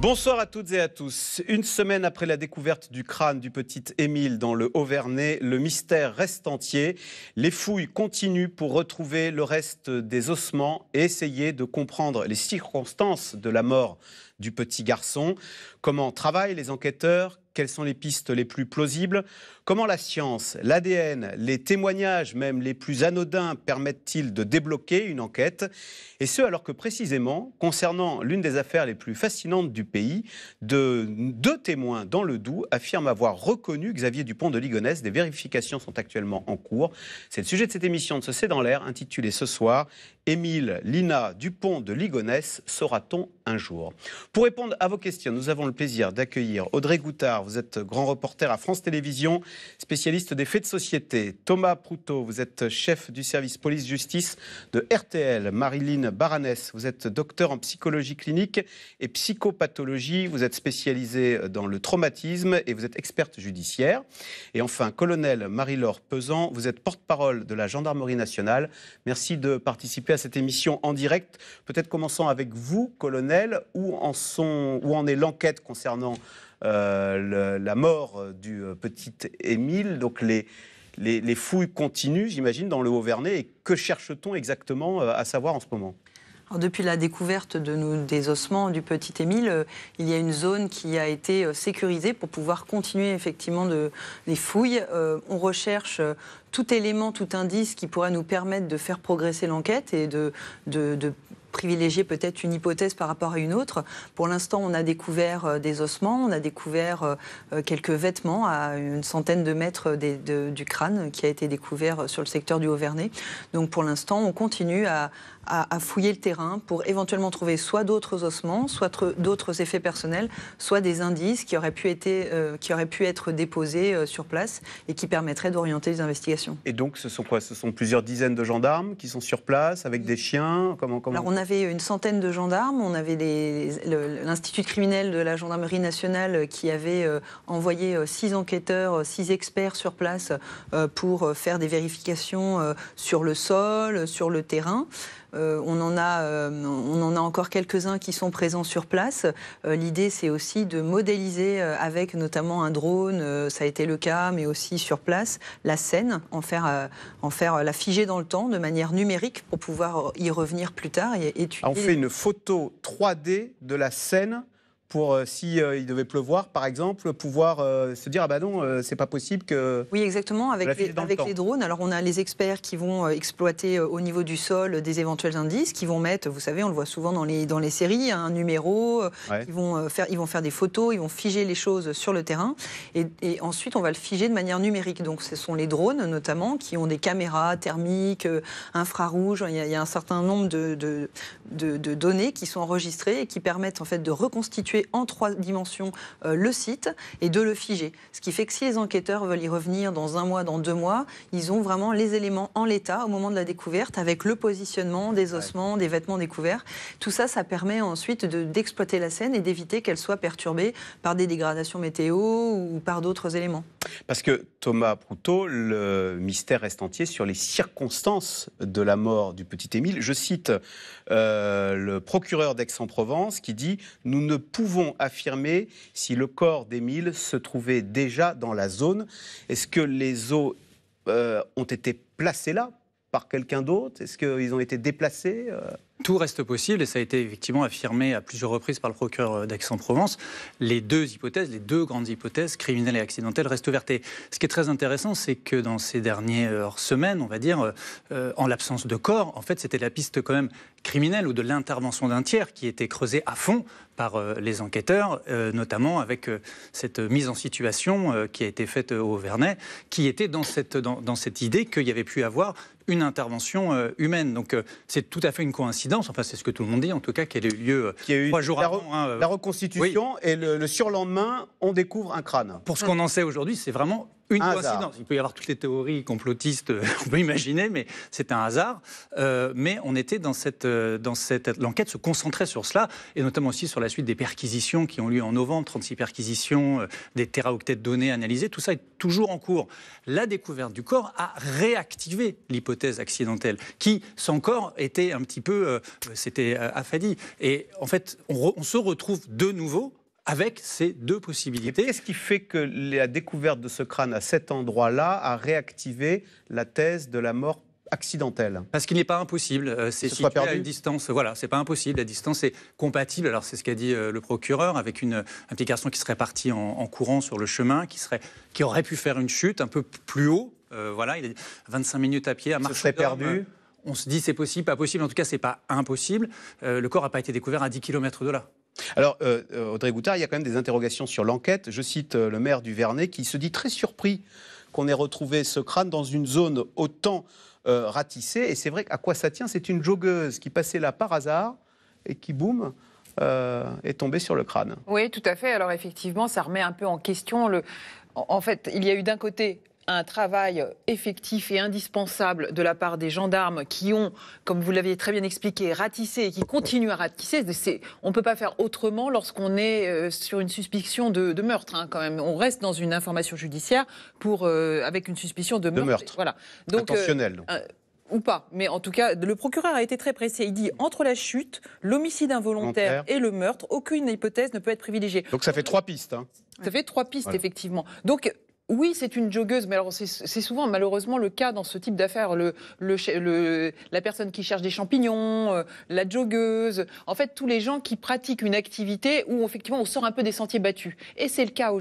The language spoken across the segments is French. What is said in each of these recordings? Bonsoir à toutes et à tous. Une semaine après la découverte du crâne du petit Émile dans le Haut-Vernet, le mystère reste entier. Les fouilles continuent pour retrouver le reste des ossements et essayer de comprendre les circonstances de la mort du petit garçon. Comment travaillent les enquêteurs ? Quelles sont les pistes les plus plausibles ? Comment la science, l'ADN, les témoignages même les plus anodins permettent-ils de débloquer une enquête ? Et ce, alors que précisément, concernant l'une des affaires les plus fascinantes du pays, deux témoins dans le Doubs affirment avoir reconnu Xavier Dupont de Ligonnès. Des vérifications sont actuellement en cours. C'est le sujet de cette émission de ce C dans l'air, intitulée ce soir « Émile, Lina, Dupont de Ligonnès, saura-t-on un jour ?» Pour répondre à vos questions, nous avons le plaisir d'accueillir Audrey Goutard. Vous êtes grand reporter à France Télévisions, spécialiste des faits de société. Thomas Prouteau, vous êtes chef du service police-justice de RTL. Marilyn Baranès, vous êtes docteur en psychologie clinique et psychopathologie. Vous êtes spécialisé dans le traumatisme et vous êtes experte judiciaire. Et enfin, colonel Marie-Laure Pesant, vous êtes porte-parole de la Gendarmerie nationale. Merci de participer à cette émission en direct. Peut-être commençant avec vous, colonel, où en est l'enquête concernant la mort du petit Émile. Donc les fouilles continuent, j'imagine, dans le Haut-Vernet. Et que cherche-t-on exactement à savoir en ce moment ? Alors, depuis la découverte des ossements du petit Émile, il y a une zone qui a été sécurisée pour pouvoir continuer effectivement les fouilles. On recherche tout élément, tout indice qui pourrait nous permettre de faire progresser l'enquête et de privilégier peut-être une hypothèse par rapport à une autre. Pour l'instant, on a découvert des ossements, on a découvert quelques vêtements à une centaine de mètres du crâne qui a été découvert sur le secteur du Haut-Vernet. Donc pour l'instant, on continue à fouiller le terrain pour éventuellement trouver soit d'autres ossements, soit d'autres effets personnels, soit des indices qui auraient pu être déposés sur place et qui permettraient d'orienter les investigations. Et donc ce sont quoi ? Ce sont plusieurs dizaines de gendarmes qui sont sur place avec des chiens ? Alors, on avait une centaine de gendarmes, on avait l'institut criminel de la Gendarmerie nationale qui avait envoyé 6 enquêteurs, 6 experts sur place pour faire des vérifications sur le sol, sur le terrain. On en a encore quelques-uns qui sont présents sur place. L'idée, c'est aussi de modéliser avec notamment un drone, ça a été le cas, mais aussi sur place, la scène, la figer dans le temps de manière numérique pour pouvoir y revenir plus tard et étudier. On fait une photo 3D de la scène pour, si il devait pleuvoir, par exemple, pouvoir se dire « Ah ben non, c'est pas possible que... » Oui, exactement, avec les drones. Alors, on a les experts qui vont exploiter au niveau du sol des éventuels indices, qui vont mettre, vous savez, on le voit souvent dans les séries, un numéro, ouais. ils vont faire des photos, ils vont figer les choses sur le terrain, et ensuite, on va le figer de manière numérique. Donc, ce sont les drones, notamment, qui ont des caméras thermiques, infrarouges, il y a un certain nombre de données qui sont enregistrées et qui permettent, en fait, de reconstituer en 3 dimensions le site et de le figer. Ce qui fait que si les enquêteurs veulent y revenir dans 1 mois, dans 2 mois, ils ont vraiment les éléments en l'état au moment de la découverte avec le positionnement des ossements, des vêtements découverts. Tout ça, ça permet ensuite d'exploiter la scène et d'éviter qu'elle soit perturbée par des dégradations météo ou par d'autres éléments. Parce que, Thomas Prouteau, le mystère reste entier sur les circonstances de la mort du petit Émile. Je cite le procureur d'Aix-en-Provence qui dit « Nous ne pouvons affirmer si le corps d'Émile se trouvait déjà dans la zone. Est-ce que les os ont été placés là par quelqu'un d'autre? Est-ce qu'ils ont été déplacés ? » Tout reste possible, et ça a été effectivement affirmé à plusieurs reprises par le procureur d'Aix-en-Provence. Les deux grandes hypothèses, criminelle et accidentelle, restent ouvertes. Et ce qui est très intéressant, c'est que dans ces dernières semaines, on va dire, en l'absence de corps, en fait, c'était la piste quand même criminelle ou de l'intervention d'un tiers qui était creusée à fond par les enquêteurs, notamment avec cette mise en situation qui a été faite au Vernet, qui était dans cette idée qu'il y avait pu avoir une intervention humaine. Donc c'est tout à fait une coïncidence, enfin c'est ce que tout le monde dit en tout cas, qu'elle a eu lieu 3 jours avant. La reconstitution, oui. Et le surlendemain, on découvre un crâne. Pour ce qu'on en sait aujourd'hui, c'est vraiment Une coïncidence. Il peut y avoir toutes les théories complotistes qu'on peut imaginer, mais c'est un hasard. Mais on était dans cette... L'enquête se concentrait sur cela, et notamment aussi sur la suite des perquisitions qui ont lieu en novembre, 36 perquisitions, des téraoctets de données analysées, tout ça est toujours en cours. La découverte du corps a réactivé l'hypothèse accidentelle, qui, sans corps, était un petit peu... c'était affadie. Et en fait, on se retrouve de nouveau avec ces deux possibilités. Et qu'est-ce qui fait que la découverte de ce crâne à cet endroit-là a réactivé la thèse de la mort accidentelle? Parce qu'il n'est pas impossible. C'est situé à une distance. Voilà, c'est pas impossible. La distance est compatible. Alors c'est ce qu'a dit le procureur, avec un petit garçon qui serait parti en courant sur le chemin, qui aurait pu faire une chute un peu plus haut. Voilà, il a 25 minutes à pied, à marche. Ce serait perdu. On se dit c'est possible, pas possible. En tout cas, c'est pas impossible. Le corps n'a pas été découvert à 10 km de là. Alors, Audrey Goutard, il y a quand même des interrogations sur l'enquête. Je cite le maire du Vernet qui se dit très surpris qu'on ait retrouvé ce crâne dans une zone autant ratissée. Et c'est vrai qu'à quoi ça tient? C'est une joggeuse qui passait là par hasard et qui, boum, est tombée sur le crâne. Oui, tout à fait. Alors, effectivement, ça remet un peu en question le... En fait, il y a eu d'un côté... un travail effectif et indispensable de la part des gendarmes qui ont, comme vous l'aviez très bien expliqué, ratissé et qui continuent à ratisser. On ne peut pas faire autrement lorsqu'on est sur une suspicion de meurtre, hein, quand même. On reste dans une information judiciaire avec une suspicion de meurtre. Voilà. Donc, intentionnel. Donc. Ou pas, mais en tout cas, le procureur a été très pressé. Il dit, entre la chute, l'homicide involontaire et le meurtre, aucune hypothèse ne peut être privilégiée. Donc ça fait trois pistes. Hein. Ça fait trois pistes, voilà. Effectivement. Donc... Oui, c'est une joggeuse, mais alors c'est souvent malheureusement le cas dans ce type d'affaires. La personne qui cherche des champignons, la joggeuse, en fait tous les gens qui pratiquent une activité où effectivement on sort un peu des sentiers battus. Et c'est le cas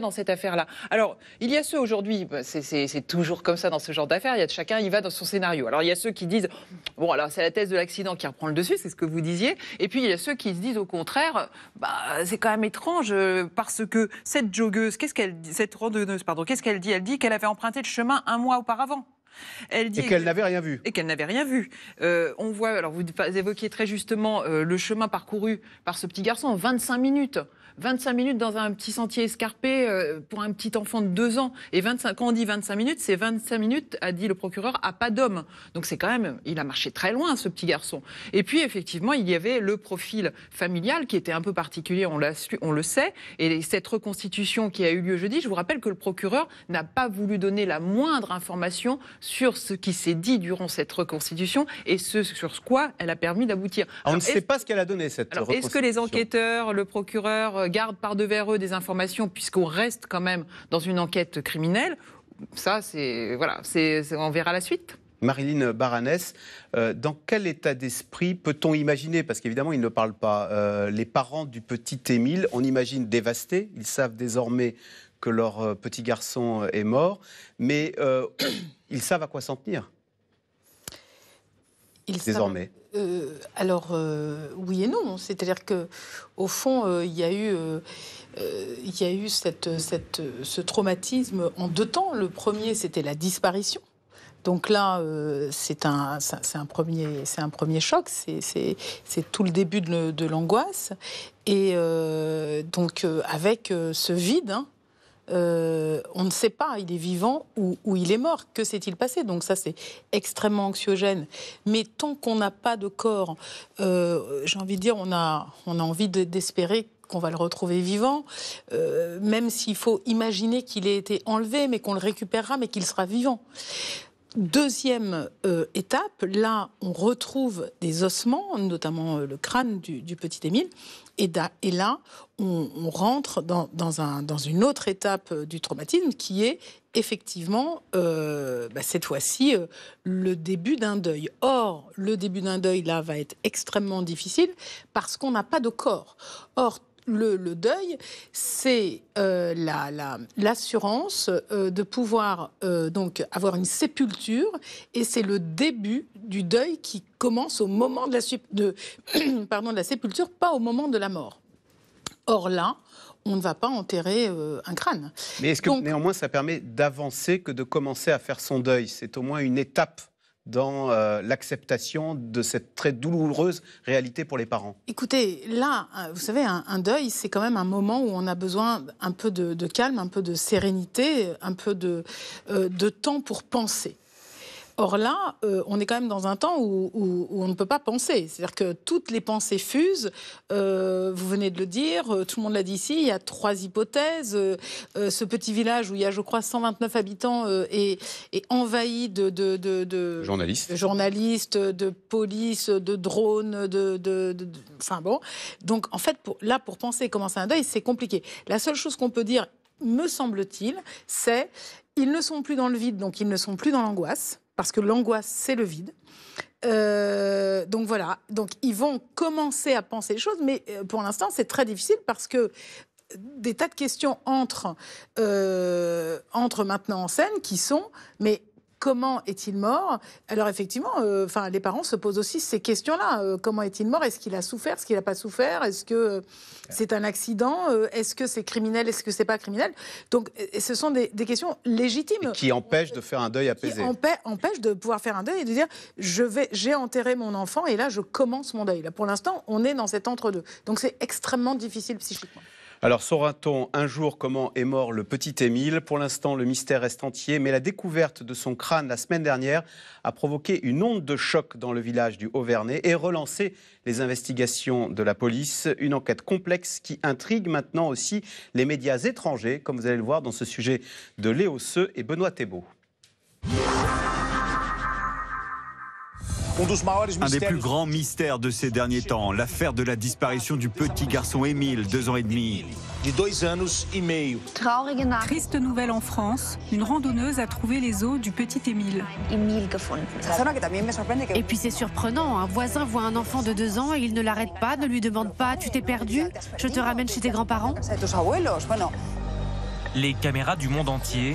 dans cette affaire-là. Alors il y a ceux aujourd'hui, c'est toujours comme ça dans ce genre d'affaires. Il y a chacun, il va dans son scénario. Alors il y a ceux qui disent bon alors c'est la thèse de l'accident qui reprend le dessus, c'est ce que vous disiez. Et puis il y a ceux qui se disent au contraire, bah c'est quand même étrange parce que cette joggeuse, qu'est-ce qu'elle dit? Elle dit qu'elle avait emprunté le chemin un mois auparavant. Elle dit et qu'elle n'avait rien vu. Et qu'elle n'avait rien vu. On voit, alors vous évoquiez très justement le chemin parcouru par ce petit garçon en 25 minutes. 25 minutes dans un petit sentier escarpé pour un petit enfant de 2 ans. Et 25, quand on dit 25 minutes, c'est 25 minutes, a dit le procureur, à pas d'homme. Donc c'est quand même, il a marché très loin ce petit garçon. Et puis effectivement, il y avait le profil familial qui était un peu particulier, on le sait. Et cette reconstitution qui a eu lieu jeudi, je vous rappelle que le procureur n'a pas voulu donner la moindre information sur ce qui s'est dit durant cette reconstitution et sur quoi elle a permis d'aboutir. On ne sait pas ce qu'elle a donné cette reconstitution. Est-ce que les enquêteurs, le procureur, gardent par-devers eux des informations puisqu'on reste quand même dans une enquête criminelle? Ça, c'est... Voilà, on verra la suite. Marilyn Baranès, dans quel état d'esprit peut-on imaginer, parce qu'évidemment, ils ne parlent pas, les parents du petit Émile, on imagine dévastés, ils savent désormais que leur petit garçon est mort, mais ils savent à quoi s'en tenir, désormais. Oui et non, c'est-à-dire que au fond, il y a eu ce traumatisme en deux temps. Le premier, c'était la disparition. Donc là, c'est un premier choc, c'est tout le début de l'angoisse, et donc avec ce vide. Hein, on ne sait pas, il est vivant ou il est mort, que s'est-il passé? Donc ça c'est extrêmement anxiogène, mais tant qu'on n'a pas de corps, j'ai envie de dire, on a envie d'espérer qu'on va le retrouver vivant, même s'il faut imaginer qu'il ait été enlevé, mais qu'on le récupérera, mais qu'il sera vivant. Deuxième étape, là on retrouve des ossements, notamment le crâne du petit Émile, et là on rentre dans une autre étape du traumatisme qui est effectivement, cette fois-ci, le début d'un deuil. Or, le début d'un deuil là va être extrêmement difficile parce qu'on n'a pas de corps. Or, le deuil, c'est l'assurance de pouvoir donc avoir une sépulture, et c'est le début du deuil qui commence au moment de la sépulture, pas au moment de la mort. Or là, on ne va pas enterrer un crâne. Mais est-ce que néanmoins ça permet d'avancer que de commencer à faire son deuil? C'est au moins une étape dans l'acceptation de cette très douloureuse réalité pour les parents? Écoutez, là, vous savez, un deuil, c'est quand même un moment où on a besoin un peu de calme, un peu de sérénité, un peu de temps pour penser. Or là, on est quand même dans un temps où on ne peut pas penser. C'est-à-dire que toutes les pensées fusent, vous venez de le dire, tout le monde l'a dit ici, il y a trois hypothèses. Ce petit village où il y a, je crois, 129 habitants est envahi de journalistes, de police, de drones, enfin bon. Donc en fait, pour penser et commencer un deuil, c'est compliqué. La seule chose qu'on peut dire, me semble-t-il, c'est qu'ils ne sont plus dans le vide, donc ils ne sont plus dans l'angoisse. Parce que l'angoisse, c'est le vide. Donc voilà, donc ils vont commencer à penser les choses, mais pour l'instant, c'est très difficile parce que des tas de questions entrent maintenant en scène qui sont... mais comment est-il mort? Alors effectivement, les parents se posent aussi ces questions-là. Comment est-il mort? Est-ce qu'il a souffert? Est-ce qu'il n'a pas souffert? Est-ce que c'est un accident? Est-ce que c'est criminel? Est-ce que c'est pas criminel? Donc ce sont des questions légitimes. Et qui empêchent de faire un deuil apaisé. Qui empêchent de pouvoir faire un deuil et de dire j'ai enterré mon enfant et là je commence mon deuil. Là, pour l'instant, on est dans cet entre-deux. Donc c'est extrêmement difficile psychiquement. Alors, saura-t-on un jour comment est mort le petit Émile? Pour l'instant, le mystère reste entier, mais la découverte de son crâne la semaine dernière a provoqué une onde de choc dans le village du Haut-Vernet et relancé les investigations de la police. Une enquête complexe qui intrigue maintenant aussi les médias étrangers, comme vous allez le voir dans ce sujet de Léo Seux et Benoît Thébault. Un des plus grands mystères de ces derniers temps, l'affaire de la disparition du petit garçon Émile, 2 ans et demi. Triste nouvelle en France, une randonneuse a trouvé les os du petit Émile. Et puis c'est surprenant, un voisin voit un enfant de 2 ans et il ne l'arrête pas, ne lui demande pas « tu t'es perdu, je te ramène chez tes grands-parents ». Les caméras du monde entier,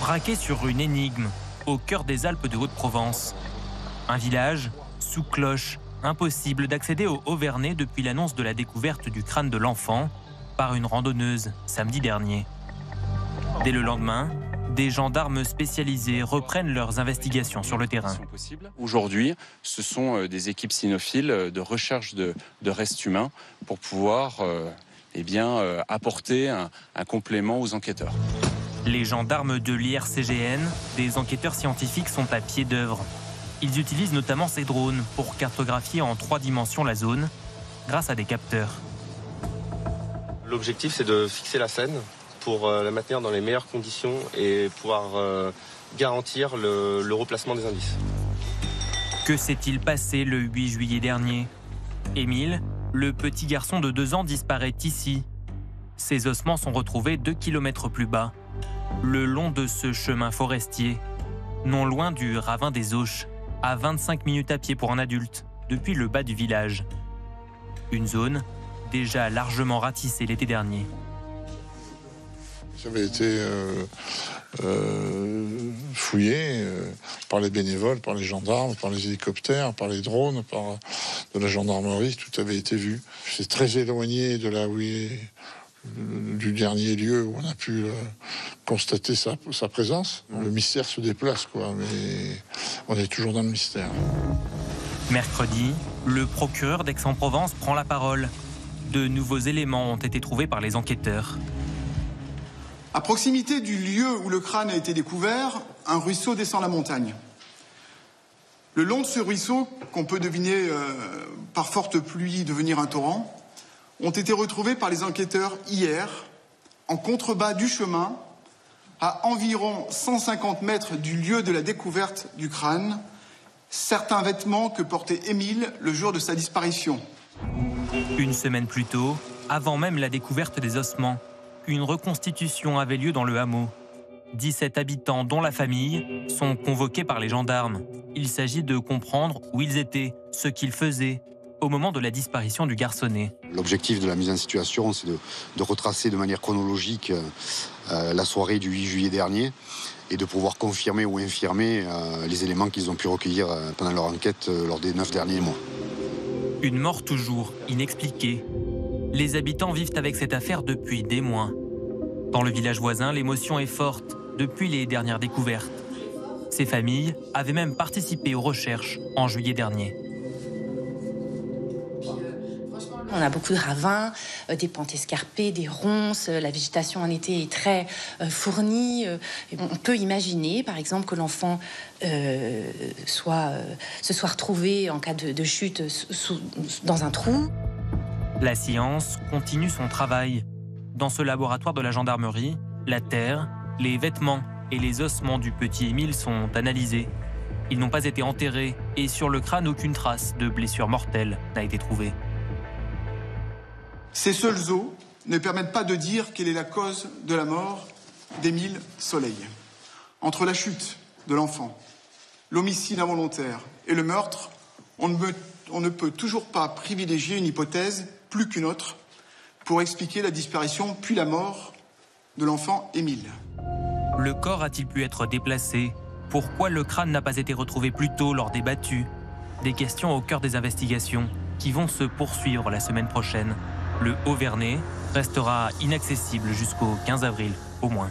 braquées sur une énigme au cœur des Alpes-de-Haute-Provence. Un village sous cloche, impossible d'accéder au Haut-Vernet depuis l'annonce de la découverte du crâne de l'enfant par une randonneuse samedi dernier. Dès le lendemain, des gendarmes spécialisés reprennent leurs investigations sur le terrain. Aujourd'hui, ce sont des équipes cynophiles de recherche de restes humains pour pouvoir apporter un complément aux enquêteurs. Les gendarmes de l'IRCGN, des enquêteurs scientifiques, sont à pied d'œuvre. Ils utilisent notamment ces drones pour cartographier en 3 dimensions la zone grâce à des capteurs. L'objectif, c'est de fixer la scène pour la maintenir dans les meilleures conditions et pouvoir garantir le replacement des indices. Que s'est-il passé le 8 juillet dernier? Émile, le petit garçon de 2 ans, disparaît ici. Ses ossements sont retrouvés 2 kilomètres plus bas, le long de ce chemin forestier, non loin du ravin des Auches. À 25 minutes à pied pour un adulte, depuis le bas du village. Une zone déjà largement ratissée l'été dernier. J'avais été fouillé par les bénévoles, par les gendarmes, par les hélicoptères, par les drones, par de la gendarmerie, tout avait été vu. C'est très éloigné de là où du dernier lieu où on a pu constater sa présence. Le mystère se déplace, mais on est toujours dans le mystère. Mercredi, le procureur d'Aix-en-Provence prend la parole. De nouveaux éléments ont été trouvés par les enquêteurs. À proximité du lieu où le crâne a été découvert, un ruisseau descend la montagne. Le long de ce ruisseau, qu'on peut deviner par forte pluie devenir un torrent, ont été retrouvés par les enquêteurs hier, en contrebas du chemin, à environ 150 mètres du lieu de la découverte du crâne, certains vêtements que portait Émile le jour de sa disparition. Une semaine plus tôt, avant même la découverte des ossements, une reconstitution avait lieu dans le hameau. 17 habitants, dont la famille, sont convoqués par les gendarmes. Il s'agit de comprendre où ils étaient, ce qu'ils faisaient, au moment de la disparition du garçonnet. L'objectif de la mise en situation, c'est de retracer de manière chronologique la soirée du 8 juillet dernier et de pouvoir confirmer ou infirmer les éléments qu'ils ont pu recueillir pendant leur enquête lors des 9 derniers mois. Une mort toujours inexpliquée. Les habitants vivent avec cette affaire depuis des mois. Dans le village voisin, l'émotion est forte depuis les dernières découvertes. Ces familles avaient même participé aux recherches en juillet dernier. On a beaucoup de ravins, des pentes escarpées, des ronces. La végétation en été est très fournie. On peut imaginer, par exemple, que l'enfant se soit retrouvé en cas de chute dans un trou. La science continue son travail. Dans ce laboratoire de la gendarmerie, la terre, les vêtements et les ossements du petit Émile sont analysés. Ils n'ont pas été enterrés et sur le crâne, aucune trace de blessure mortelle n'a été trouvée. Ces seuls os ne permettent pas de dire quelle est la cause de la mort d'Émile Soleil. Entre la chute de l'enfant, l'homicide involontaire et le meurtre, on ne peut toujours pas privilégier une hypothèse plus qu'une autre pour expliquer la disparition puis la mort de l'enfant Émile. Le corps a-t-il pu être déplacé? Pourquoi le crâne n'a pas été retrouvé plus tôt lors des battues? Des questions au cœur des investigations qui vont se poursuivre la semaine prochaine. Le Haut-Vernet restera inaccessible jusqu'au 15 avril, au moins.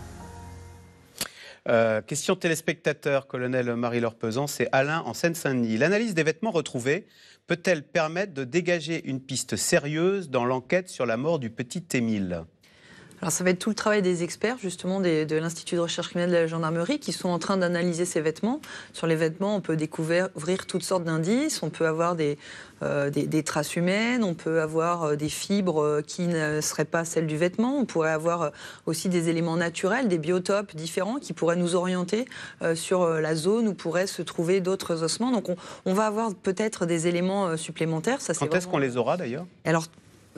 Question téléspectateur, colonel Marie-Laure Pesant, c'est Alain en Seine-Saint-Denis. L'analyse des vêtements retrouvés peut-elle permettre de dégager une piste sérieuse dans l'enquête sur la mort du petit Émile ? Alors ça va être tout le travail des experts, justement, de l'Institut de recherche criminelle de la gendarmerie qui sont en train d'analyser ces vêtements. Sur les vêtements, on peut découvrir toutes sortes d'indices, on peut avoir des traces humaines, on peut avoir des fibres qui ne seraient pas celles du vêtement, on pourrait avoir aussi des éléments naturels, des biotopes différents qui pourraient nous orienter sur la zone où pourraient se trouver d'autres ossements. Donc on va avoir peut-être des éléments supplémentaires. Ça, quand est-ce qu'on les aura d'ailleurs?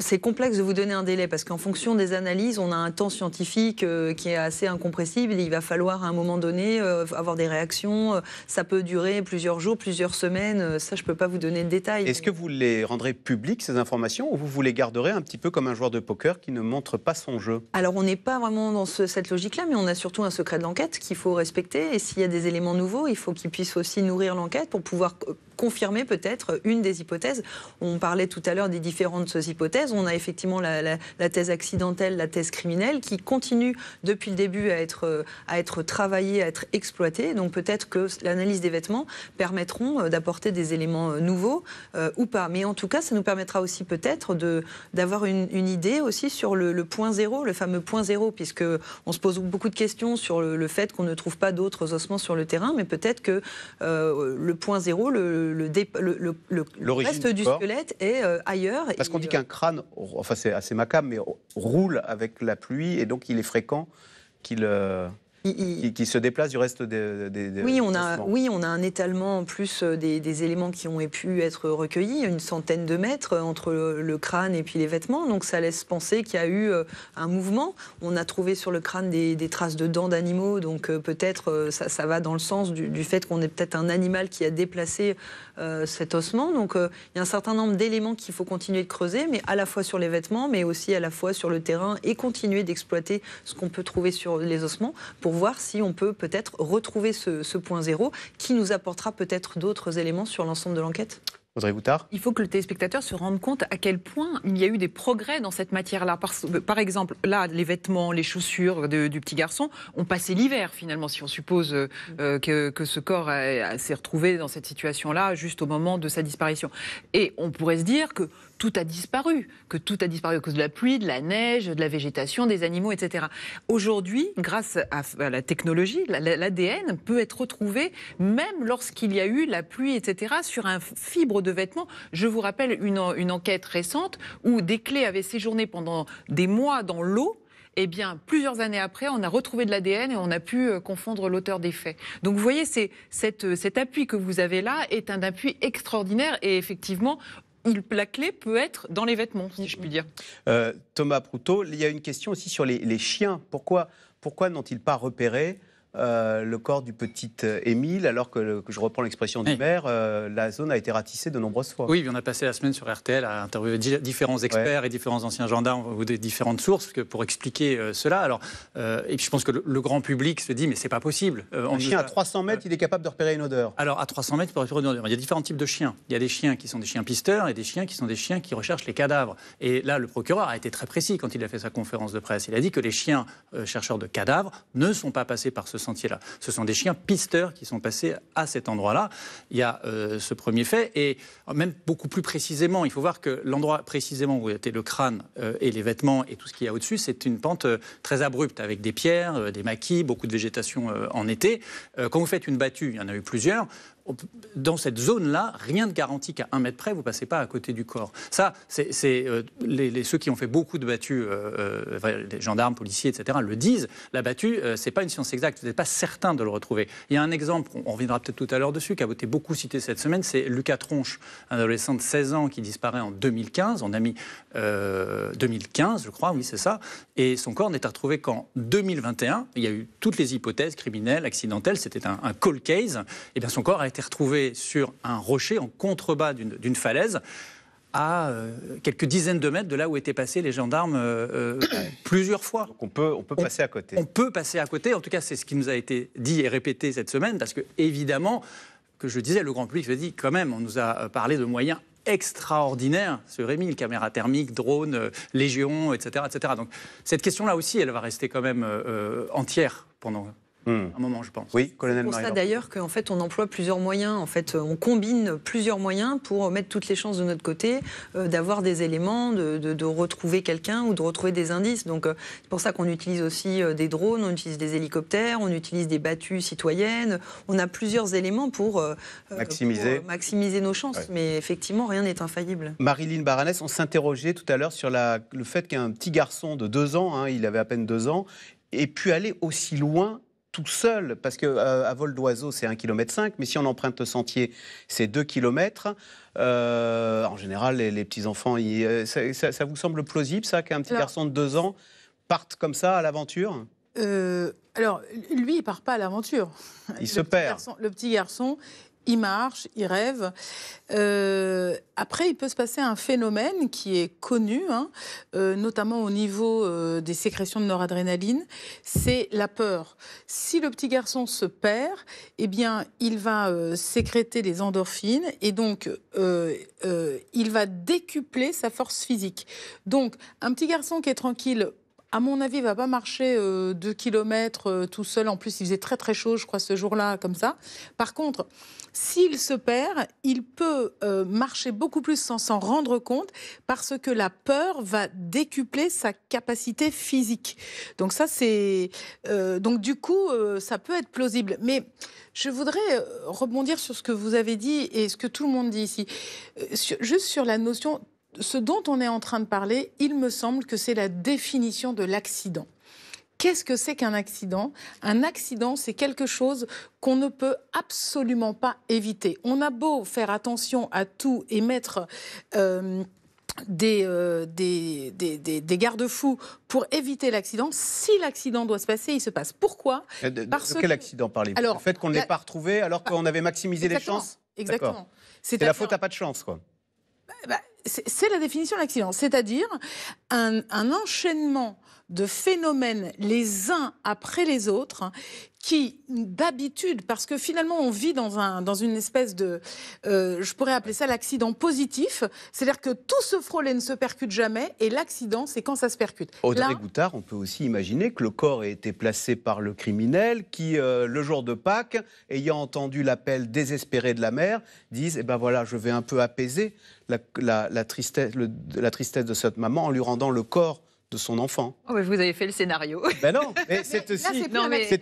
C'est complexe de vous donner un délai parce qu'en fonction des analyses, on a un temps scientifique qui est assez incompressible. Il va falloir à un moment donné avoir des réactions. Ça peut durer plusieurs jours, plusieurs semaines. Ça, je ne peux pas vous donner de détails. Est-ce que vous les rendrez publiques, ces informations, ou vous les garderez un petit peu comme un joueur de poker qui ne montre pas son jeu? Alors, on n'est pas vraiment dans cette logique-là, mais on a surtout un secret de l'enquête qu'il faut respecter. Et s'il y a des éléments nouveaux, il faut qu'ils puissent aussi nourrir l'enquête pour pouvoir confirmer peut-être une des hypothèses. On parlait tout à l'heure des différentes hypothèses. On a effectivement la thèse accidentelle, la thèse criminelle qui continue depuis le début à être travaillée, à être exploitée. Donc peut-être que l'analyse des vêtements permettront d'apporter des éléments nouveaux ou pas. Mais en tout cas, ça nous permettra aussi peut-être d'avoir une idée aussi sur le point zéro, le fameux point zéro, puisque on se pose beaucoup de questions sur le fait qu'on ne trouve pas d'autres ossements sur le terrain, mais peut-être que le point zéro, le reste du squelette est ailleurs. Parce qu'on dit qu'un crâne, enfin c'est assez macabre, mais roule avec la pluie et donc il est fréquent qu'il... Qui se déplace du reste des on a un étalement en plus des éléments qui ont pu être recueillis, une centaine de mètres entre le crâne et puis les vêtements. Donc ça laisse penser qu'il y a eu un mouvement. On a trouvé sur le crâne des traces de dents d'animaux. Donc peut-être ça va dans le sens du fait qu'on ait peut-être un animal qui a déplacé cet ossement. Donc il y a un certain nombre d'éléments qu'il faut continuer de creuser, mais à la fois sur les vêtements, mais aussi à la fois sur le terrain, et continuer d'exploiter ce qu'on peut trouver sur les ossements pour voir si on peut peut-être retrouver ce point zéro qui nous apportera peut-être d'autres éléments sur l'ensemble de l'enquête. Audrey Goutard. Il faut que le téléspectateur se rende compte à quel point il y a eu des progrès dans cette matière-là. Par exemple, là, les vêtements, les chaussures du petit garçon ont passé l'hiver, finalement, si on suppose que ce corps s'est retrouvé dans cette situation-là, juste au moment de sa disparition. Et on pourrait se dire que tout a disparu, à cause de la pluie, de la neige, de la végétation, des animaux, etc. Aujourd'hui, grâce à la technologie, l'ADN peut être retrouvé même lorsqu'il y a eu la pluie, etc., sur un fibre de vêtements. Je vous rappelle une enquête récente où des clés avaient séjourné pendant des mois dans l'eau. Eh bien, plusieurs années après, on a retrouvé de l'ADN et on a pu confondre l'auteur des faits. Donc, vous voyez, cet appui que vous avez là est un appui extraordinaire et effectivement, la clé peut être dans les vêtements, si je puis dire. Thomas Prouteau, il y a une question aussi sur les chiens. Pourquoi n'ont-ils pas repéré le corps du petit Émile, alors que je reprends l'expression du maire, la zone a été ratissée de nombreuses fois. Oui, on a passé la semaine sur RTL à interviewer différents experts et différents anciens gendarmes ou des différentes sources pour expliquer cela. Alors, et puis je pense que le grand public se dit, mais c'est pas possible. Un chien à 300 mètres, il est capable de repérer une odeur. Alors, à 300 mètres, il peut repérer une odeur. Il y a différents types de chiens. Il y a des chiens qui sont des chiens pisteurs et des chiens qui sont des chiens qui recherchent les cadavres. Et là, le procureur a été très précis quand il a fait sa conférence de presse. Il a dit que les chiens chercheurs de cadavres ne sont pas passés par ce sentier-là. Ce sont des chiens pisteurs qui sont passés à cet endroit-là. Il y a ce premier fait. Et même beaucoup plus précisément, il faut voir que l'endroit précisément où était le crâne et les vêtements et tout ce qu'il y a au-dessus, c'est une pente très abrupte avec des pierres, des maquis, beaucoup de végétation en été. Quand vous faites une battue, il y en a eu plusieurs. Dans cette zone-là, rien ne garantit qu'à 1 mètre près, vous ne passez pas à côté du corps. Ça, ceux qui ont fait beaucoup de battues, les gendarmes, policiers, etc., le disent. La battue, ce n'est pas une science exacte, vous n'êtes pas certain de le retrouver. Il y a un exemple, on reviendra peut-être tout à l'heure dessus, qui a été beaucoup cité cette semaine, c'est Lucas Tronche, un adolescent de 16 ans qui disparaît en 2015. On a mis 2015, je crois, oui, c'est ça. Et son corps n'est retrouvé qu'en 2021. Il y a eu toutes les hypothèses criminelles, accidentelles, c'était un cold case. Et bien son corps a été retrouvé sur un rocher en contrebas d'une falaise à quelques dizaines de mètres de là où étaient passés les gendarmes plusieurs fois. Donc on peut passer à côté. On peut passer à côté, en tout cas c'est ce qui nous a été dit et répété cette semaine, parce que évidemment, que je disais, le grand public se dit quand même, on nous a parlé de moyens extraordinaire sur Émile, caméra thermique, drone, légion, etc., etc. Donc cette question-là aussi, elle va rester quand même entière pendant un moment, je pense. Oui, colonel Marie-Laure. C'est pour ça d'ailleurs qu'en fait, on emploie plusieurs moyens. En fait, on combine plusieurs moyens pour mettre toutes les chances de notre côté, d'avoir des éléments, de retrouver quelqu'un ou de retrouver des indices. Donc c'est pour ça qu'on utilise aussi des drones, on utilise des hélicoptères, on utilise des battues citoyennes. On a plusieurs éléments pour maximiser nos chances. Ouais. Mais effectivement, rien n'est infaillible. Marilyn Baranès, on s'interrogeait tout à l'heure sur le fait qu'un petit garçon de 2 ans, il avait à peine 2 ans, ait pu aller aussi loin tout seul, parce qu'à vol d'oiseau, c'est 1,5 km, mais si on emprunte le sentier, c'est 2 km. En général, les petits-enfants, ça vous semble plausible, ça, qu'un petit garçon de 2 ans parte comme ça à l'aventure ? Alors, lui, il ne part pas à l'aventure. Il se perd. Le petit garçon, il marche, il rêve. Après, il peut se passer un phénomène qui est connu, notamment au niveau des sécrétions de noradrénaline, c'est la peur. Si le petit garçon se perd, eh bien, il va sécréter des endorphines et donc il va décupler sa force physique. Donc, un petit garçon qui est tranquille, à mon avis, il ne va pas marcher 2 km tout seul. En plus, il faisait très très chaud, je crois, ce jour-là, comme ça. Par contre, s'il se perd, il peut marcher beaucoup plus sans s'en rendre compte, parce que la peur va décupler sa capacité physique. Donc ça, c'est du coup, ça peut être plausible. Mais je voudrais rebondir sur ce que vous avez dit et ce que tout le monde dit ici, juste sur la notion. Ce dont on est en train de parler, il me semble que c'est la définition de l'accident. Qu'est-ce que c'est qu'un accident ? Un accident, c'est quelque chose qu'on ne peut absolument pas éviter. On a beau faire attention à tout et mettre des garde-fous pour éviter l'accident. Si l'accident doit se passer, il se passe. Pourquoi ? Quel accident parlez-vous ? Le fait qu'on ne l'ait pas retrouvé alors qu'on avait maximisé les chances ? Exactement. C'est la faute à pas de chance, quoi. C'est la définition de l'accident, c'est-à-dire un enchaînement de phénomènes les uns après les autres qui, d'habitude, parce que finalement on vit dans une espèce de... je pourrais appeler ça l'accident positif, c'est-à-dire que tout se frôle et ne se percute jamais, et l'accident, c'est quand ça se percute. Audrey Goutard, on peut aussi imaginer que le corps ait été placé par le criminel qui, le jour de Pâques, ayant entendu l'appel désespéré de la mère, dise, eh ben voilà, je vais un peu apaiser la tristesse de cette maman en lui rendant le corps de son enfant. Oh, vous avez fait le scénario. Ben non, mais c'est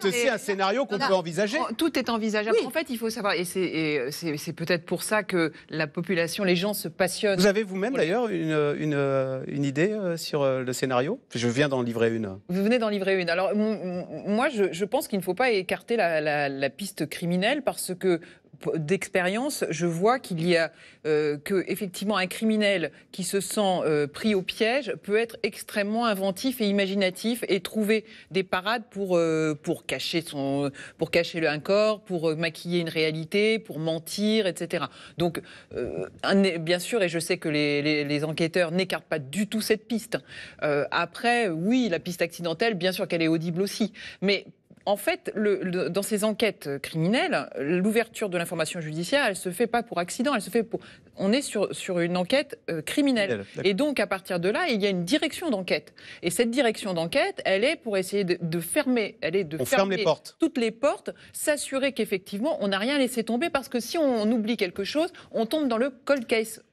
aussi un scénario qu'on peut envisager. Tout est envisageable. Oui. En fait, il faut savoir, et c'est peut-être pour ça que la population, les gens se passionnent. Vous avez vous-même d'ailleurs une idée sur le scénario ? Je viens d'en livrer une. Vous venez d'en livrer une. Alors moi, je pense qu'il ne faut pas écarter la piste criminelle, parce que d'expérience, je vois qu'il y a effectivement un criminel qui se sent pris au piège peut être extrêmement inventif et imaginatif et trouver des parades pour cacher un corps, pour maquiller une réalité, pour mentir, etc. Donc, bien sûr, et je sais que les enquêteurs n'écartent pas du tout cette piste. Après, oui, la piste accidentelle, bien sûr qu'elle est audible aussi, mais En fait, dans ces enquêtes criminelles, l'ouverture de l'information judiciaire, elle ne se fait pas pour accident, elle se fait pour... On est sur une enquête criminelle. Et donc, à partir de là, il y a une direction d'enquête. Et cette direction d'enquête, elle est pour essayer de fermer toutes les portes, s'assurer qu'effectivement, on n'a rien laissé tomber, parce que si on oublie quelque chose, on tombe dans le cold case.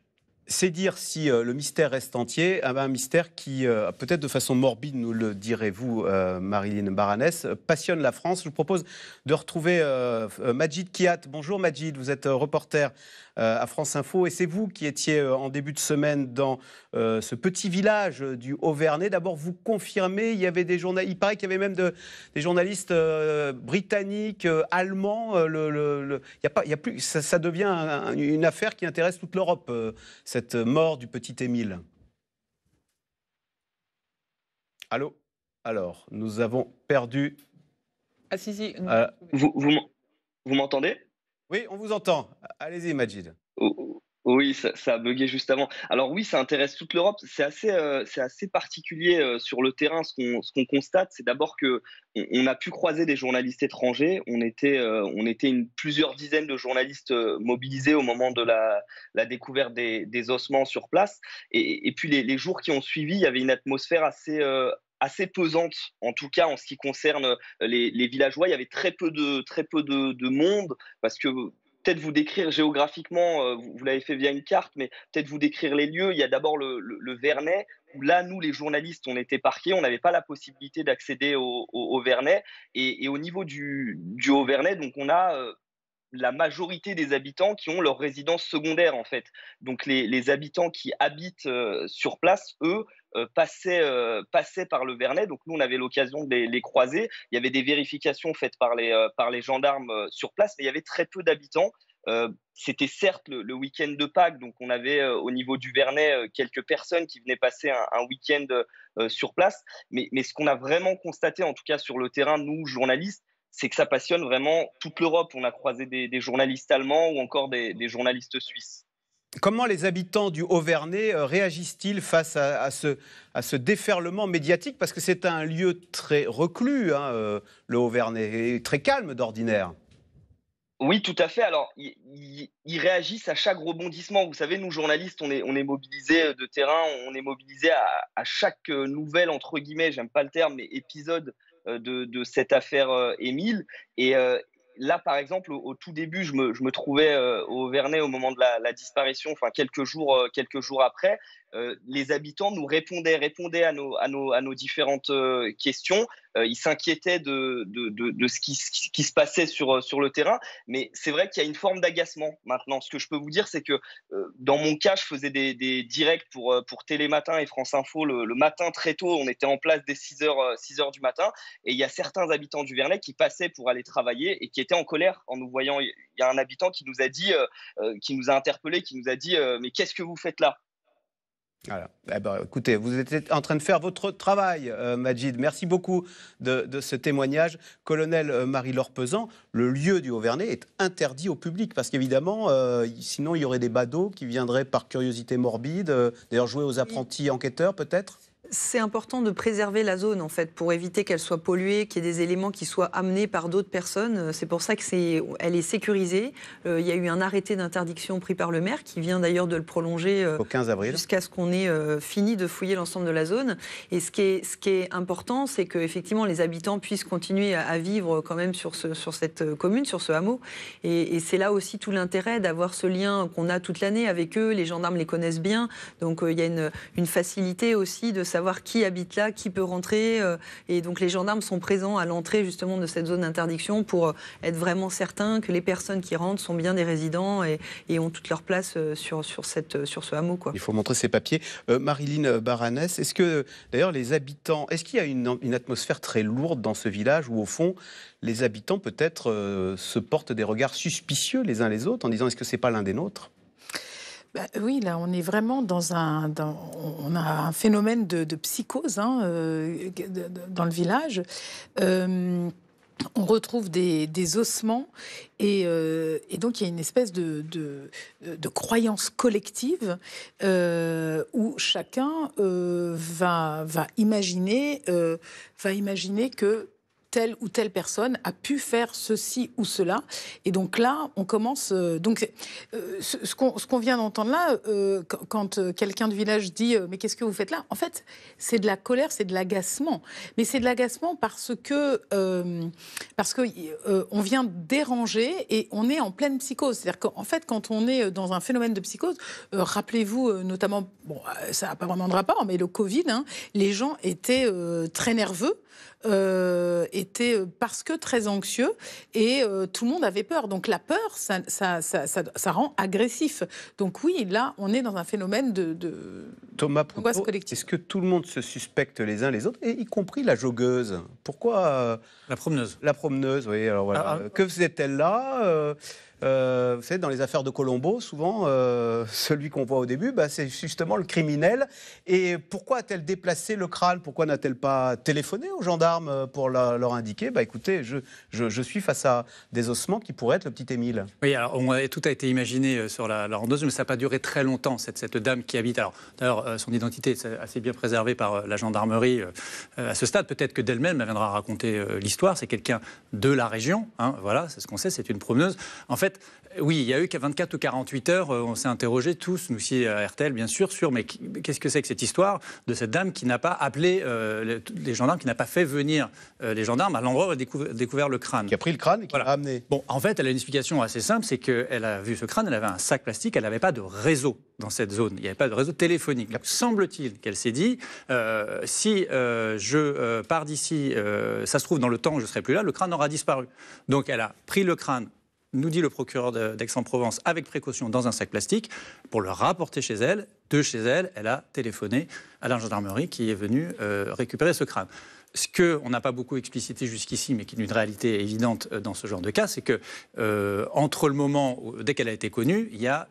C'est dire si le mystère reste entier, un mystère qui, peut-être de façon morbide, nous le direz-vous, Marilyn Baranès, passionne la France. Je vous propose de retrouver Majid Khiat. Bonjour Majid, vous êtes reporter à France Info et c'est vous qui étiez en début de semaine dans ce petit village du Haut-Vernet. D'abord, vous confirmez, il y avait des journalistes, il paraît qu'il y avait même des journalistes britanniques, allemands. Ça devient une affaire qui intéresse toute l'Europe. Cette mort du petit Émile. Allô ? Alors, nous avons perdu... Ah si, si. Vous m'entendez ? Oui, on vous entend. Allez-y, Majid. Oui, ça a bugué juste avant. Alors oui, ça intéresse toute l'Europe. C'est assez particulier sur le terrain. Ce qu'on constate, c'est d'abord que on a pu croiser des journalistes étrangers. On était plusieurs dizaines de journalistes mobilisés au moment de la découverte des ossements sur place. Et puis les jours qui ont suivi, il y avait une atmosphère assez pesante, en tout cas en ce qui concerne les villageois. Il y avait très peu de monde, parce que... Peut-être vous décrire géographiquement, vous l'avez fait via une carte, mais peut-être vous décrire les lieux. Il y a d'abord le Vernet, où là, nous, les journalistes, on était parqués, on n'avait pas la possibilité d'accéder au Vernet. Et au niveau du Haut-Vernet, donc on a la majorité des habitants qui ont leur résidence secondaire, en fait. Donc les habitants qui habitent sur place, eux, passaient par le Vernet, donc nous on avait l'occasion de les croiser. Il y avait des vérifications faites par les gendarmes sur place, mais il y avait très peu d'habitants. C'était certes le week-end de Pâques, donc on avait au niveau du Vernet quelques personnes qui venaient passer un week-end sur place, mais ce qu'on a vraiment constaté, en tout cas sur le terrain, nous journalistes, c'est que ça passionne vraiment toute l'Europe. On a croisé des journalistes allemands ou encore des journalistes suisses. Comment les habitants du Haut-Vernet réagissent-ils face à ce déferlement médiatique ? Parce que c'est un lieu très reclus, le Haut-Vernet, et très calme d'ordinaire. Oui, tout à fait. Alors, ils réagissent à chaque rebondissement. Vous savez, nous, journalistes, on est mobilisés de terrain, on est mobilisés à chaque nouvelle, entre guillemets, j'aime pas le terme, mais épisode de cette affaire Émile. Là, par exemple, au tout début, je me trouvais au Vernet au moment de la disparition, enfin quelques jours après. Les habitants nous répondaient à nos différentes questions. Ils s'inquiétaient de ce qui se passait sur le terrain. Mais c'est vrai qu'il y a une forme d'agacement maintenant. Ce que je peux vous dire, c'est que dans mon cas, je faisais des directs pour Télématin et France Info le matin très tôt. On était en place dès 6h du matin. Et il y a certains habitants du Vernet qui passaient pour aller travailler et qui étaient en colère en nous voyant. Il y a un habitant qui nous a dit, qui nous a interpellés, qui nous a dit « Mais qu'est-ce que vous faites là ?» Voilà. Eh ben, écoutez, vous étiez en train de faire votre travail, Majid. Merci beaucoup de ce témoignage. Colonel Marie-Laure Pesant, le lieu du Haut-Vernet est interdit au public parce qu'évidemment, sinon il y aurait des badauds qui viendraient par curiosité morbide, d'ailleurs jouer aux apprentis enquêteurs peut-être. C'est important de préserver la zone, en fait, pour éviter qu'elle soit polluée, qu'il y ait des éléments qui soient amenés par d'autres personnes. C'est pour ça qu'elle est sécurisée. Il y a eu un arrêté d'interdiction pris par le maire, qui vient d'ailleurs de le prolonger au 15 avril, jusqu'à ce qu'on ait fini de fouiller l'ensemble de la zone. Et ce qui est important, c'est qu'effectivement, les habitants puissent continuer à vivre quand même sur cette commune, sur ce hameau. Et c'est là aussi tout l'intérêt d'avoir ce lien qu'on a toute l'année avec eux. Les gendarmes les connaissent bien. Donc, il y a une facilité aussi de savoir qui habite là, qui peut rentrer. Et donc les gendarmes sont présents à l'entrée justement de cette zone d'interdiction pour être vraiment certains que les personnes qui rentrent sont bien des résidents et ont toute leur place sur ce hameau, quoi. Il faut montrer ces papiers. Marilyn Baranès, est-ce que d'ailleurs les habitants... Est-ce qu'il y a une atmosphère très lourde dans ce village où au fond les habitants peut-être se portent des regards suspicieux les uns les autres en disant est-ce que c'est pas l'un des nôtres ? Bah oui, là, on est vraiment on a un phénomène de psychose dans le village. On retrouve des ossements et donc il y a une espèce de croyance collective où chacun va imaginer que telle ou telle personne a pu faire ceci ou cela. Et donc là, on commence... ce qu'on vient d'entendre là, quand quelqu'un du village dit « mais qu'est-ce que vous faites là ?» En fait, c'est de la colère, c'est de l'agacement. Mais c'est de l'agacement parce que on vient déranger et on est en pleine psychose. C'est-à-dire qu'en fait, quand on est dans un phénomène de psychose, rappelez-vous notamment, bon, ça n'a pas vraiment de rapport, mais le Covid, hein, les gens étaient très nerveux, parce que très anxieux, et tout le monde avait peur. Donc la peur, ça rend agressif. Donc oui, là, on est dans un phénomène de Thomas Prouteau, collective. Est-ce que tout le monde se suspecte les uns les autres, et y compris la joggeuse? Pourquoi la promeneuse. La promeneuse, oui. Alors voilà. Que faisait-elle là? Vous savez, dans les affaires de Colombo, souvent, celui qu'on voit au début, bah, c'est justement le criminel. Et pourquoi a-t-elle déplacé le crâne? Pourquoi n'a-t-elle pas téléphoné aux gendarmes pour leur indiquer, bah, écoutez, je suis face à des ossements qui pourraient être le petit Émile? Oui, alors tout a été imaginé sur la rendeuse, mais ça n'a pas duré très longtemps, cette dame qui habite. Alors, d'ailleurs, son identité est assez bien préservée par la gendarmerie à ce stade. Peut-être que d'elle-même, elle viendra raconter l'histoire. C'est quelqu'un de la région, hein, voilà, c'est ce qu'on sait, c'est une promeneuse. En fait, oui, il y a eu qu'à 24 ou 48 heures, on s'est interrogés tous, nous aussi à RTL bien sûr, sur mais qu'est-ce que c'est que cette histoire de cette dame qui n'a pas appelé les gendarmes, qui n'a pas fait venir les gendarmes à l'endroit où elle a découvert le crâne. Qui a pris le crâne et qui l'a amené. Bon, en fait, elle a une explication assez simple, c'est qu'elle a vu ce crâne, elle avait un sac plastique, elle n'avait pas de réseau dans cette zone, il n'y avait pas de réseau téléphonique. Donc, semble-t-il qu'elle s'est dit, si je pars d'ici, ça se trouve dans le temps où je ne serai plus là, le crâne aura disparu. Donc elle a pris le crâne, nous dit le procureur d'Aix-en-Provence, avec précaution dans un sac plastique, pour le rapporter chez elle. De chez elle, elle a téléphoné à la gendarmerie qui est venue récupérer ce crâne. Ce qu'on n'a pas beaucoup explicité jusqu'ici, mais qui est une réalité évidente dans ce genre de cas, c'est que entre le moment, dès qu'elle a été connue, il y a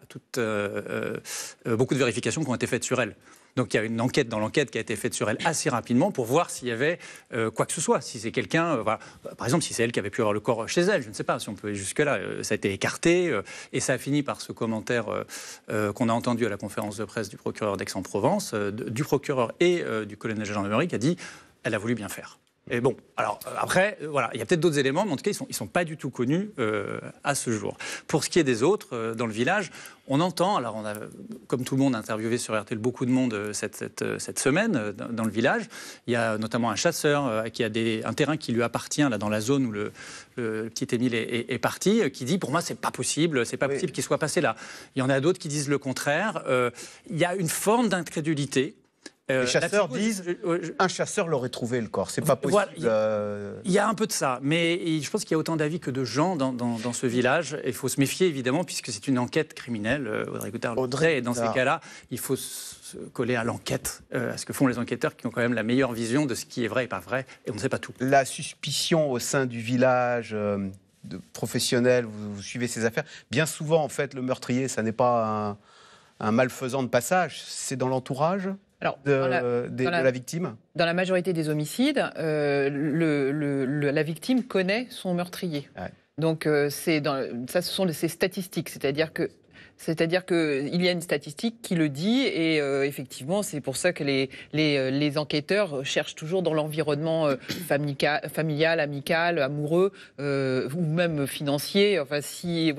beaucoup de vérifications qui ont été faites sur elle. Donc il y a une enquête dans l'enquête qui a été faite sur elle assez rapidement pour voir s'il y avait quoi que ce soit, si c'est quelqu'un, voilà. Par exemple si c'est elle qui avait pu avoir le corps chez elle, je ne sais pas si on peut aller jusque-là, ça a été écarté et ça a fini par ce commentaire qu'on a entendu à la conférence de presse du procureur d'Aix-en-Provence, du procureur et du colonel de gendarmerie qui a dit « elle a voulu bien faire ». Et bon, alors après, voilà, il y a peut-être d'autres éléments, mais en tout cas, ils sont pas du tout connus à ce jour. Pour ce qui est des autres, dans le village, on entend, alors on a, comme tout le monde, interviewé sur RTL beaucoup de monde cette semaine dans le village. Il y a notamment un chasseur qui a un terrain qui lui appartient là dans la zone où le petit Émile est parti, qui dit pour moi c'est pas possible qu'il soit passé là. Il y en a d'autres qui disent le contraire. Il y a une forme d'incrédulité. Les chasseurs disent un chasseur l'aurait trouvé le corps, c'est pas possible. Voilà, il y a un peu de ça, mais je pense qu'il y a autant d'avis que de gens dans ce village. Il faut se méfier évidemment puisque c'est une enquête criminelle. Audrey Goutard le disait, et dans ces cas-là, il faut se coller à l'enquête, à ce que font les enquêteurs qui ont quand même la meilleure vision de ce qui est vrai et pas vrai, et on ne sait pas tout. La suspicion au sein du village. De professionnels, vous suivez ces affaires. Bien souvent, en fait, le meurtrier, ça n'est pas un malfaisant de passage, c'est dans l'entourage. Alors, de la victime ? Dans la majorité des homicides, la victime connaît son meurtrier. Ouais. Donc, ce sont ces statistiques, c'est-à-dire que il y a une statistique qui le dit, et effectivement, c'est pour ça que les enquêteurs cherchent toujours dans l'environnement familial, amical, amoureux, ou même financier, enfin, s'il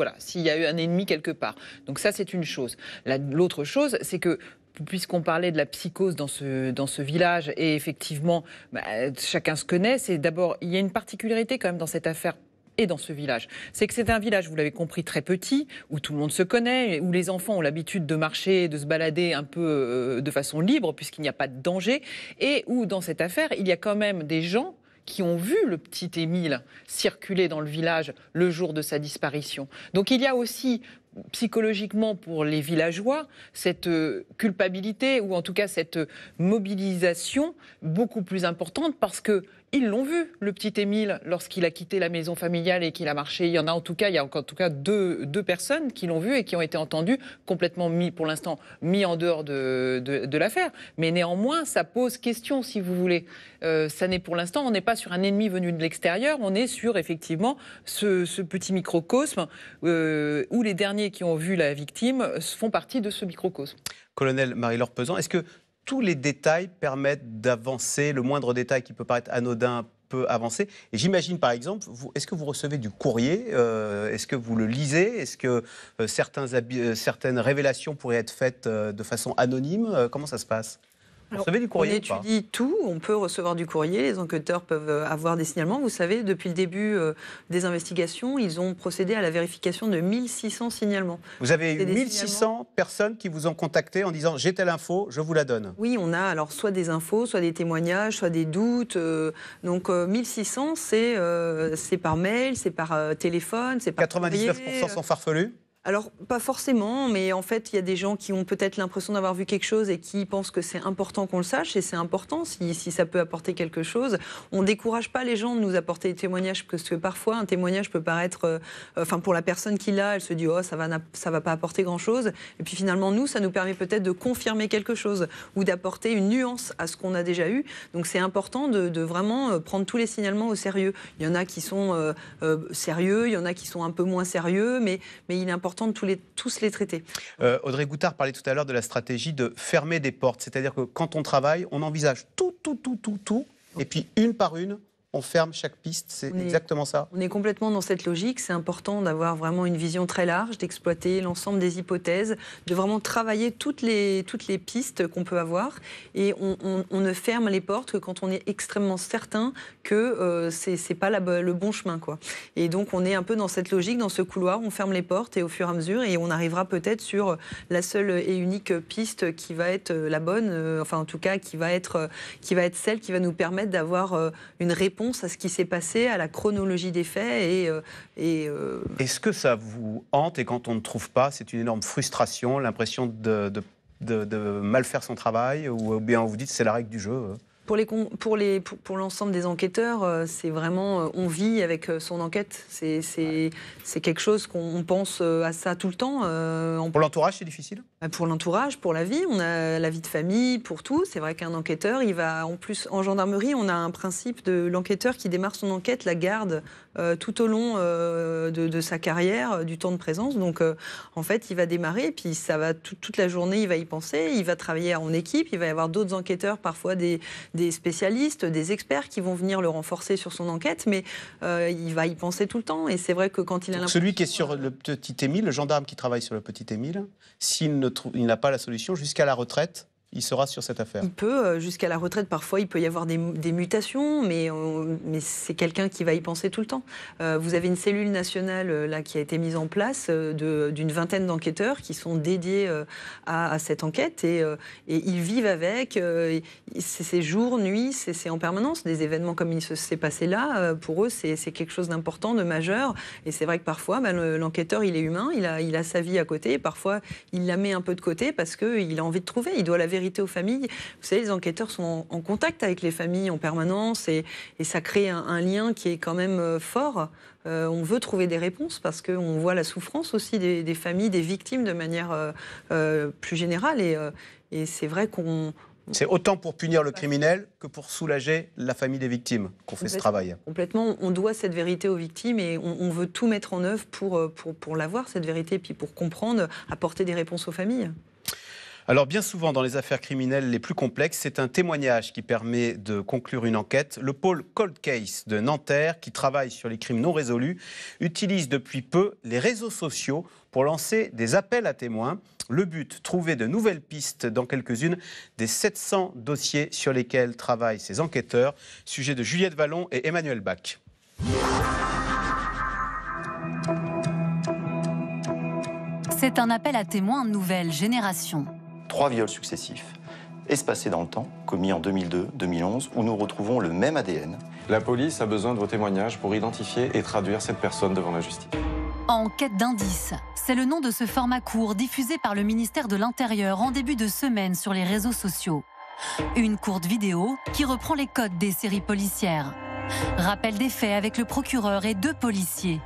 y a eu un ennemi quelque part. Donc ça, c'est une chose. L'autre chose, c'est que puisqu'on parlait de la psychose dans ce village, et effectivement, bah, chacun se connaît, c'est d'abord, il y a une particularité quand même dans cette affaire et dans ce village. C'est que c'est un village, vous l'avez compris, très petit, où tout le monde se connaît, où les enfants ont l'habitude de marcher, de se balader un peu de façon libre, puisqu'il n'y a pas de danger, et où dans cette affaire, il y a quand même des gens qui ont vu le petit Émile circuler dans le village le jour de sa disparition. Donc il y a aussi psychologiquement pour les villageois cette culpabilité ou en tout cas cette mobilisation beaucoup plus importante parce que ils l'ont vu, le petit Émile, lorsqu'il a quitté la maison familiale et qu'il a marché. Il y a en tout cas deux personnes qui l'ont vu et qui ont été entendues, complètement mis en dehors de l'affaire. Mais néanmoins, ça pose question, si vous voulez. Ça n'est pour l'instant, on n'est pas sur un ennemi venu de l'extérieur, on est sur, effectivement, ce petit microcosme où les derniers qui ont vu la victime font partie de ce microcosme. Colonel Marie-Laure Pesant, est-ce que tous les détails permettent d'avancer? Le moindre détail qui peut paraître anodin peut avancer. Et j'imagine, par exemple, est-ce que vous recevez du courrier? Est-ce que vous le lisez? Est-ce que certaines révélations pourraient être faites de façon anonyme? Comment ça se passe? Vous recevez du courrier? On étudie tout, on peut recevoir du courrier, les enquêteurs peuvent avoir des signalements. Vous savez, depuis le début des investigations, ils ont procédé à la vérification de 1600 signalements. Vous avez eu 1600 personnes qui vous ont contacté en disant « j'ai telle info, je vous la donne ». Oui, on a alors soit des infos, soit des témoignages, soit des doutes. Donc 1600, c'est par mail, c'est par téléphone, c'est par 99% courrier, sont farfelus? Alors, pas forcément, mais en fait, il y a des gens qui ont peut-être l'impression d'avoir vu quelque chose et qui pensent que c'est important qu'on le sache, et c'est important si ça peut apporter quelque chose. On ne décourage pas les gens de nous apporter des témoignages, parce que parfois, un témoignage peut paraître... Enfin, pour la personne qui l'a, elle se dit « oh, ça va pas apporter grand-chose ». Et puis finalement, nous, ça nous permet peut-être de confirmer quelque chose ou d'apporter une nuance à ce qu'on a déjà eu. Donc, c'est important de vraiment prendre tous les signalements au sérieux. Il y en a qui sont sérieux, il y en a qui sont un peu moins sérieux, mais il est important de tous les traiter. Audrey Goutard parlait tout à l'heure de la stratégie de fermer des portes, c'est-à-dire que quand on travaille, on envisage tout, et puis une par une, on ferme chaque piste, c'est exactement ça. On est complètement dans cette logique, c'est important d'avoir vraiment une vision très large, d'exploiter l'ensemble des hypothèses, de vraiment travailler toutes les pistes qu'on peut avoir, et on ne ferme les portes que quand on est extrêmement certain que c'est pas le bon chemin, quoi. Et donc on est un peu dans cette logique, dans ce couloir, on ferme les portes et au fur et à mesure, et on arrivera peut-être sur la seule et unique piste qui va être la bonne, enfin en tout cas qui va être celle qui va nous permettre d'avoir une réponse à ce qui s'est passé, à la chronologie des faits. Est-ce que ça vous hante? Et quand on ne trouve pas, c'est une énorme frustration, l'impression de mal faire son travail, ou bien on vous dit que c'est la règle du jeu? Pour l'ensemble des enquêteurs, c'est vraiment, on vit avec son enquête. C'est quelque chose qu'on pense à ça tout le temps. Pour l'entourage, c'est difficile? Pour l'entourage, pour la vie, on a la vie de famille, pour tout. C'est vrai qu'un enquêteur, il va, en plus, en gendarmerie, on a un principe de l'enquêteur qui démarre son enquête, la garde tout au long de sa carrière, du temps de présence. Donc, en fait, il va démarrer, puis ça va toute la journée, il va y penser, il va travailler en équipe, il va y avoir d'autres enquêteurs, parfois des spécialistes, des experts qui vont venir le renforcer sur son enquête, mais il va y penser tout le temps. Et c'est vrai que quand il a l'impression... Celui qui est sur le petit Émile, le gendarme qui travaille sur le petit Émile, s'il n'a pas la solution jusqu'à la retraite, il sera sur cette affaire. Il peut, jusqu'à la retraite, parfois, il peut y avoir des mutations, mais c'est quelqu'un qui va y penser tout le temps. Vous avez une cellule nationale là, qui a été mise en place d'une vingtaine d'enquêteurs qui sont dédiés à cette enquête, et ils vivent avec, c'est jour, nuit, c'est en permanence. Des événements comme il s'est passé là, pour eux, c'est quelque chose d'important, de majeur. Et c'est vrai que parfois, l'enquêteur, il est humain, il a sa vie à côté, et parfois, il la met un peu de côté parce qu'il a envie de trouver, il doit la vérifier aux familles. Vous savez, les enquêteurs sont en contact avec les familles en permanence, et ça crée un lien qui est quand même fort. On veut trouver des réponses parce qu'on voit la souffrance aussi des familles, des victimes de manière plus générale, et c'est vrai qu'on... C'est autant pour punir le criminel que pour soulager la famille des victimes qu'on fait ce travail. Complètement, on doit cette vérité aux victimes, et on veut tout mettre en œuvre pour l'avoir, cette vérité, puis pour comprendre, apporter des réponses aux familles. Alors bien souvent dans les affaires criminelles les plus complexes, c'est un témoignage qui permet de conclure une enquête. Le pôle Cold Case de Nanterre, qui travaille sur les crimes non résolus, utilise depuis peu les réseaux sociaux pour lancer des appels à témoins. Le but, trouver de nouvelles pistes dans quelques-unes des 700 dossiers sur lesquels travaillent ces enquêteurs. Sujet de Juliette Vallon et Emmanuel Bach. C'est un appel à témoins nouvelle génération. 3 viols successifs, espacés dans le temps, commis en 2002, 2011, où nous retrouvons le même ADN. La police a besoin de vos témoignages pour identifier et traduire cette personne devant la justice. En quête d'indices, c'est le nom de ce format court diffusé par le ministère de l'Intérieur en début de semaine sur les réseaux sociaux. Une courte vidéo qui reprend les codes des séries policières. Rappel des faits avec le procureur et 2 policiers.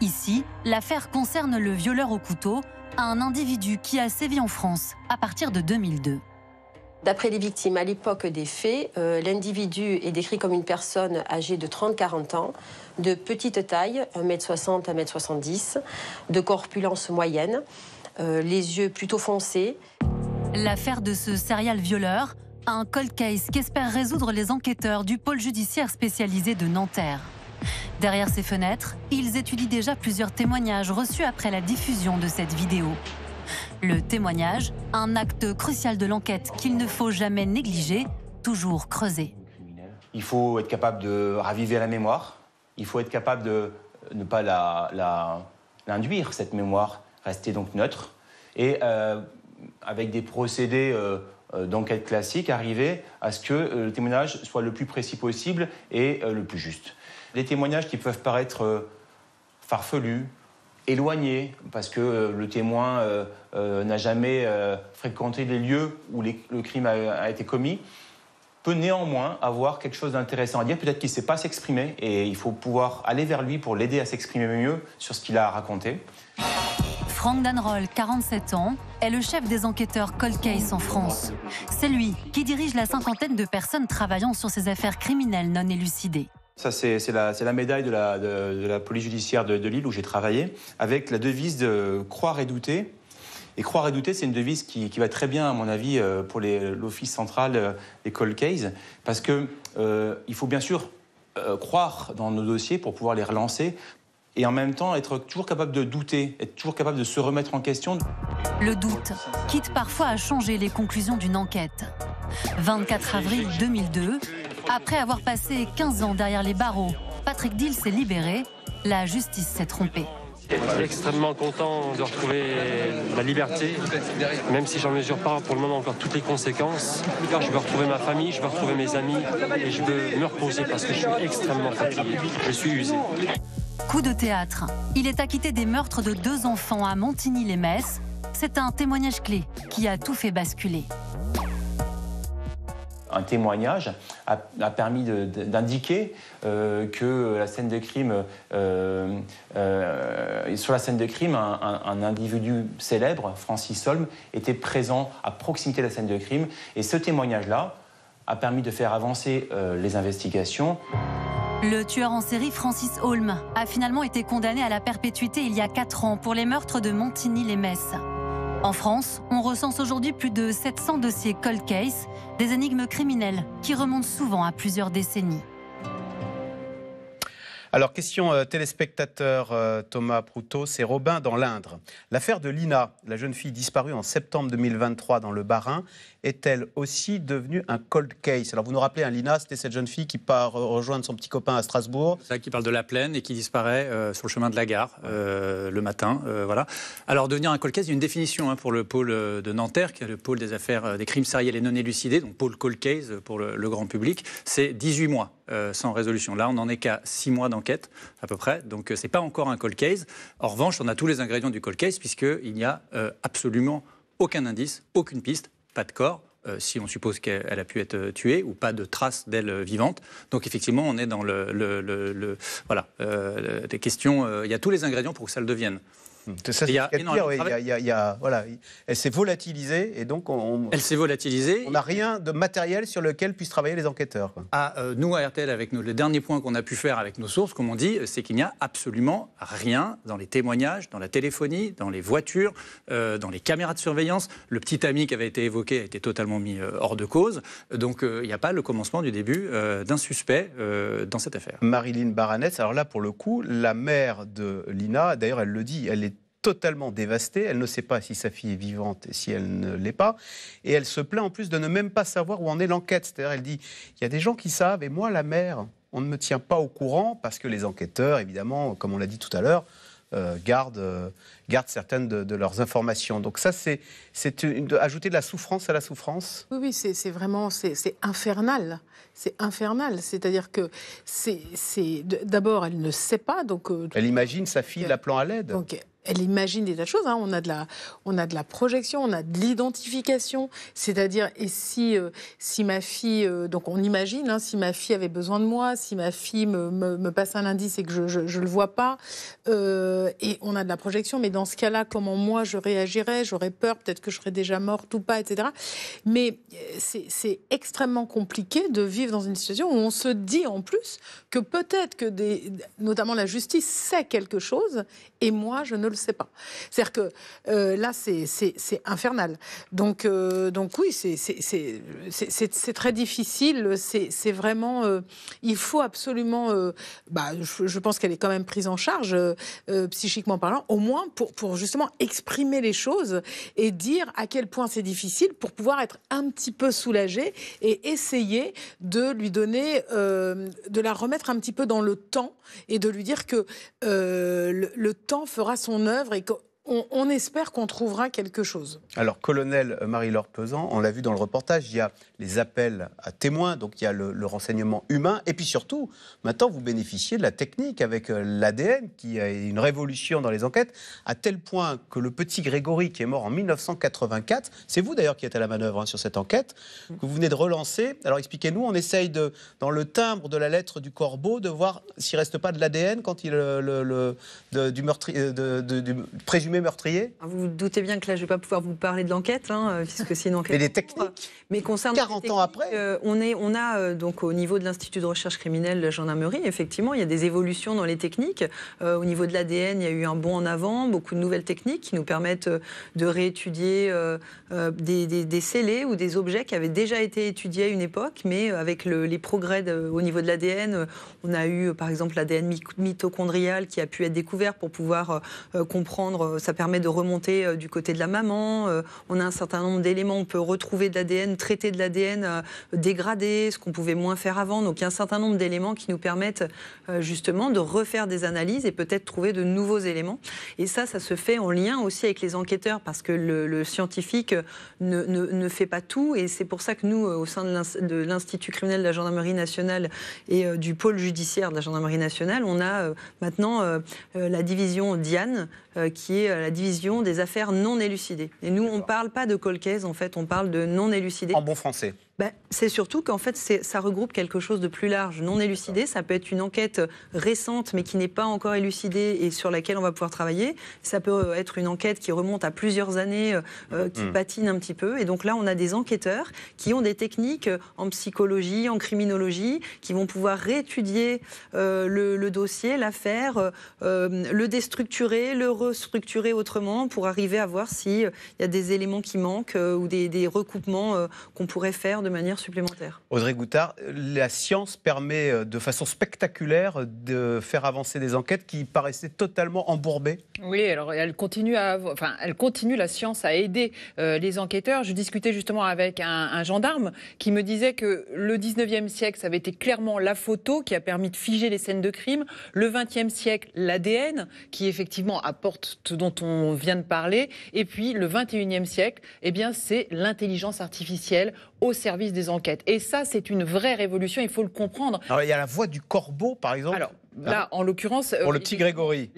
Ici, l'affaire concerne le violeur au couteau, à un individu qui a sévi en France à partir de 2002. D'après les victimes, à l'époque des faits, l'individu est décrit comme une personne âgée de 30-40 ans, de petite taille, 1m60 à 1m70, de corpulence moyenne, les yeux plutôt foncés. L'affaire de ce serial violeur à un cold case qu'espèrent résoudre les enquêteurs du pôle judiciaire spécialisé de Nanterre. Derrière ces fenêtres, ils étudient déjà plusieurs témoignages reçus après la diffusion de cette vidéo. Le témoignage, un acte crucial de l'enquête qu'il ne faut jamais négliger, toujours creuser. Il faut être capable de raviver la mémoire, il faut être capable de ne pas l'induire, cette mémoire, rester donc neutre, et avec des procédés d'enquête classique, arriver à ce que le témoignage soit le plus précis possible et le plus juste. Des témoignages qui peuvent paraître farfelus, éloignés, parce que le témoin n'a jamais fréquenté les lieux où le crime a été commis, peut néanmoins avoir quelque chose d'intéressant à dire. Peut-être qu'il ne sait pas s'exprimer et il faut pouvoir aller vers lui pour l'aider à s'exprimer mieux sur ce qu'il a à raconter. Franck Danneroll, 47 ans, est le chef des enquêteurs Cold Case en France. C'est lui qui dirige la cinquantaine de personnes travaillant sur ces affaires criminelles non élucidées. Ça, c'est la médaille de la police judiciaire de Lille où j'ai travaillé, avec la devise de croire et douter. Et croire et douter, c'est une devise qui va très bien, à mon avis, pour l'Office central des cold cases, parce qu'il faut bien sûr croire dans nos dossiers pour pouvoir les relancer, et en même temps être toujours capable de douter, être toujours capable de se remettre en question. Le doute quitte parfois à changer les conclusions d'une enquête. 24 avril 2002, après avoir passé 15 ans derrière les barreaux, Patrick Dils s'est libéré, la justice s'est trompée. J'étais extrêmement content de retrouver la liberté, même si j'en mesure pas pour le moment encore toutes les conséquences. Je veux retrouver ma famille, je veux retrouver mes amis et je veux me reposer parce que je suis extrêmement fatigué, je suis usé. Coup de théâtre, il est acquitté des meurtres de 2 enfants à Montigny-lès-Metz. C'est un témoignage clé qui a tout fait basculer. Un témoignage a permis d'indiquer que la scène de crime, sur la scène de crime, un individu célèbre, Francis Heaulme, était présent à proximité de la scène de crime. Et ce témoignage-là a permis de faire avancer les investigations. Le tueur en série Francis Heaulme a finalement été condamné à la perpétuité il y a 4 ans pour les meurtres de Montigny-lès-Metz. En France, on recense aujourd'hui plus de 700 dossiers cold case, des énigmes criminelles qui remontent souvent à plusieurs décennies. Alors, question téléspectateur Thomas Prouteau, c'est Robin dans l'Indre. L'affaire de Lina, la jeune fille disparue en septembre 2023 dans le Bas-Rhin, est-elle aussi devenue un cold case? Alors, vous nous rappelez, hein, Lina, c'était cette jeune fille qui part rejoindre son petit copain à Strasbourg. C'est ça, qui parle de la plaine et qui disparaît sur le chemin de la gare le matin. Voilà. Alors, devenir un cold case, il y a une définition pour le pôle de Nanterre, qui est le pôle des affaires des crimes sériels et non élucidés, donc pôle cold case pour le grand public. C'est 18 mois sans résolution. Là, on n'en est qu'à 6 mois d'enquête à peu près, donc c'est pas encore un cold case. En revanche, on a tous les ingrédients du cold case puisqu'il n'y a absolument aucun indice, aucune piste, pas de corps, si on suppose qu'elle a pu être tuée, ou pas de traces d'elle vivante. Donc effectivement, on est dans voilà, des questions, il y a tous les ingrédients pour que ça le devienne. Ça, voilà, elle s'est volatilisée et donc elle s'est volatilisée. On n'a rien de matériel sur lequel puissent travailler les enquêteurs. Nous à RTL, avec le dernier point qu'on a pu faire avec nos sources, comme on dit, c'est qu'il n'y a absolument rien dans les témoignages, dans la téléphonie, dans les voitures, dans les caméras de surveillance. Le petit ami qui avait été évoqué a été totalement mis hors de cause. Donc il n'y a pas le commencement du début d'un suspect dans cette affaire. Marilyn Baranès, alors là pour le coup, la mère de Lina, d'ailleurs elle le dit, elle est totalement dévastée, elle ne sait pas si sa fille est vivante et si elle ne l'est pas, et elle se plaint en plus de ne même pas savoir où en est l'enquête. C'est-à-dire, elle dit, il y a des gens qui savent, et moi, la mère, on ne me tient pas au courant, parce que les enquêteurs, évidemment, comme on l'a dit tout à l'heure, gardent certaines de leurs informations. Donc ça, c'est ajouter de la souffrance à la souffrance. Oui, c'est vraiment, c'est infernal. C'est infernal, c'est-à-dire que d'abord, elle ne sait pas, donc... Elle imagine sa fille l'appelant à l'aide. Donc, elle imagine des tas de choses, hein. On a de la projection, on a de l'identification, c'est-à-dire, et si ma fille, donc on imagine, hein, si ma fille avait besoin de moi, si ma fille me passe un indice et que je le vois pas, et on a de la projection, mais dans ce cas-là, comment moi je réagirais? J'aurais peur, peut-être que je serais déjà morte ou pas, etc. Mais c'est extrêmement compliqué de vivre dans une situation où on se dit en plus que peut-être que notamment la justice sait quelque chose, et moi je ne le le sait pas. C'est-à-dire que là, c'est infernal. Donc oui, c'est très difficile. C'est vraiment... il faut absolument... je pense qu'elle est quand même prise en charge, psychiquement parlant, au moins pour justement exprimer les choses et dire à quel point c'est difficile pour pouvoir être un petit peu soulagée et essayer de lui donner... de la remettre un petit peu dans le temps et de lui dire que le temps fera son œuvre et qu'on espère qu'on trouvera quelque chose. Alors, colonel Marie-Laure Pesant, on l'a vu dans le reportage, il y a les appels à témoins, donc il y a le renseignement humain, et puis surtout, maintenant, vous bénéficiez de la technique avec l'ADN, qui est une révolution dans les enquêtes, à tel point que le petit Grégory, qui est mort en 1984, c'est vous d'ailleurs qui êtes à la manœuvre sur cette enquête, que vous venez de relancer. Alors, expliquez-nous, on essaye, dans le timbre de la lettre du corbeau, de voir s'il ne reste pas de l'ADN quand il du présumé meurtrier. Vous vous doutez bien que là, je ne vais pas pouvoir vous parler de l'enquête, puisque c'est une enquête. Mais les techniques. Mais concernant 40 ans après. On a donc au niveau de l'Institut de recherche criminelle de la gendarmerie, effectivement, il y a des évolutions dans les techniques. Au niveau de l'ADN, il y a eu un bond en avant, beaucoup de nouvelles techniques qui nous permettent de réétudier des scellés ou des objets qui avaient déjà été étudiés à une époque, mais avec les progrès au niveau de l'ADN, on a eu par exemple l'ADN mitochondrial qui a pu être découvert pour pouvoir comprendre. Ça permet de remonter du côté de la maman. On a un certain nombre d'éléments. On peut retrouver de l'ADN, traiter de l'ADN dégradé, ce qu'on pouvait moins faire avant. Donc il y a un certain nombre d'éléments qui nous permettent justement de refaire des analyses et peut-être trouver de nouveaux éléments. Et ça se fait en lien aussi avec les enquêteurs parce que le scientifique ne fait pas tout. Et c'est pour ça que nous, au sein de l'Institut criminel de la gendarmerie nationale et du pôle judiciaire de la gendarmerie nationale, on a maintenant la division Diane qui est la division des affaires non élucidées. Et nous, on ne parle pas de cold case, en fait, on parle de non élucidé. En bon français. C'est surtout qu'en fait, ça regroupe quelque chose de plus large. Non élucidé, ça peut être une enquête récente, mais qui n'est pas encore élucidée et sur laquelle on va pouvoir travailler. Ça peut être une enquête qui remonte à plusieurs années, qui patine un petit peu. Et donc là, on a des enquêteurs qui ont des techniques en psychologie, en criminologie, qui vont pouvoir réétudier le dossier, l'affaire, le déstructurer, le restructurer autrement pour arriver à voir s'il y a des éléments qui manquent ou des recoupements qu'on pourrait faire de manière supplémentaire. Audrey Goutard, la science permet de façon spectaculaire de faire avancer des enquêtes qui paraissaient totalement embourbées. Oui, alors elle continue la science à aider les enquêteurs. Je discutais justement avec un gendarme qui me disait que le 19e siècle, ça avait été clairement la photo qui a permis de figer les scènes de crime. Le 20e siècle, l'ADN, qui effectivement apporte ce dont on vient de parler. Et puis le 21e siècle, eh bien, c'est l'intelligence artificielle au service des enquêtes. Et ça, c'est une vraie révolution, il faut le comprendre. Alors, il y a la voix du corbeau, par exemple. Alors, là, en l'occurrence... Pour le petit Grégory,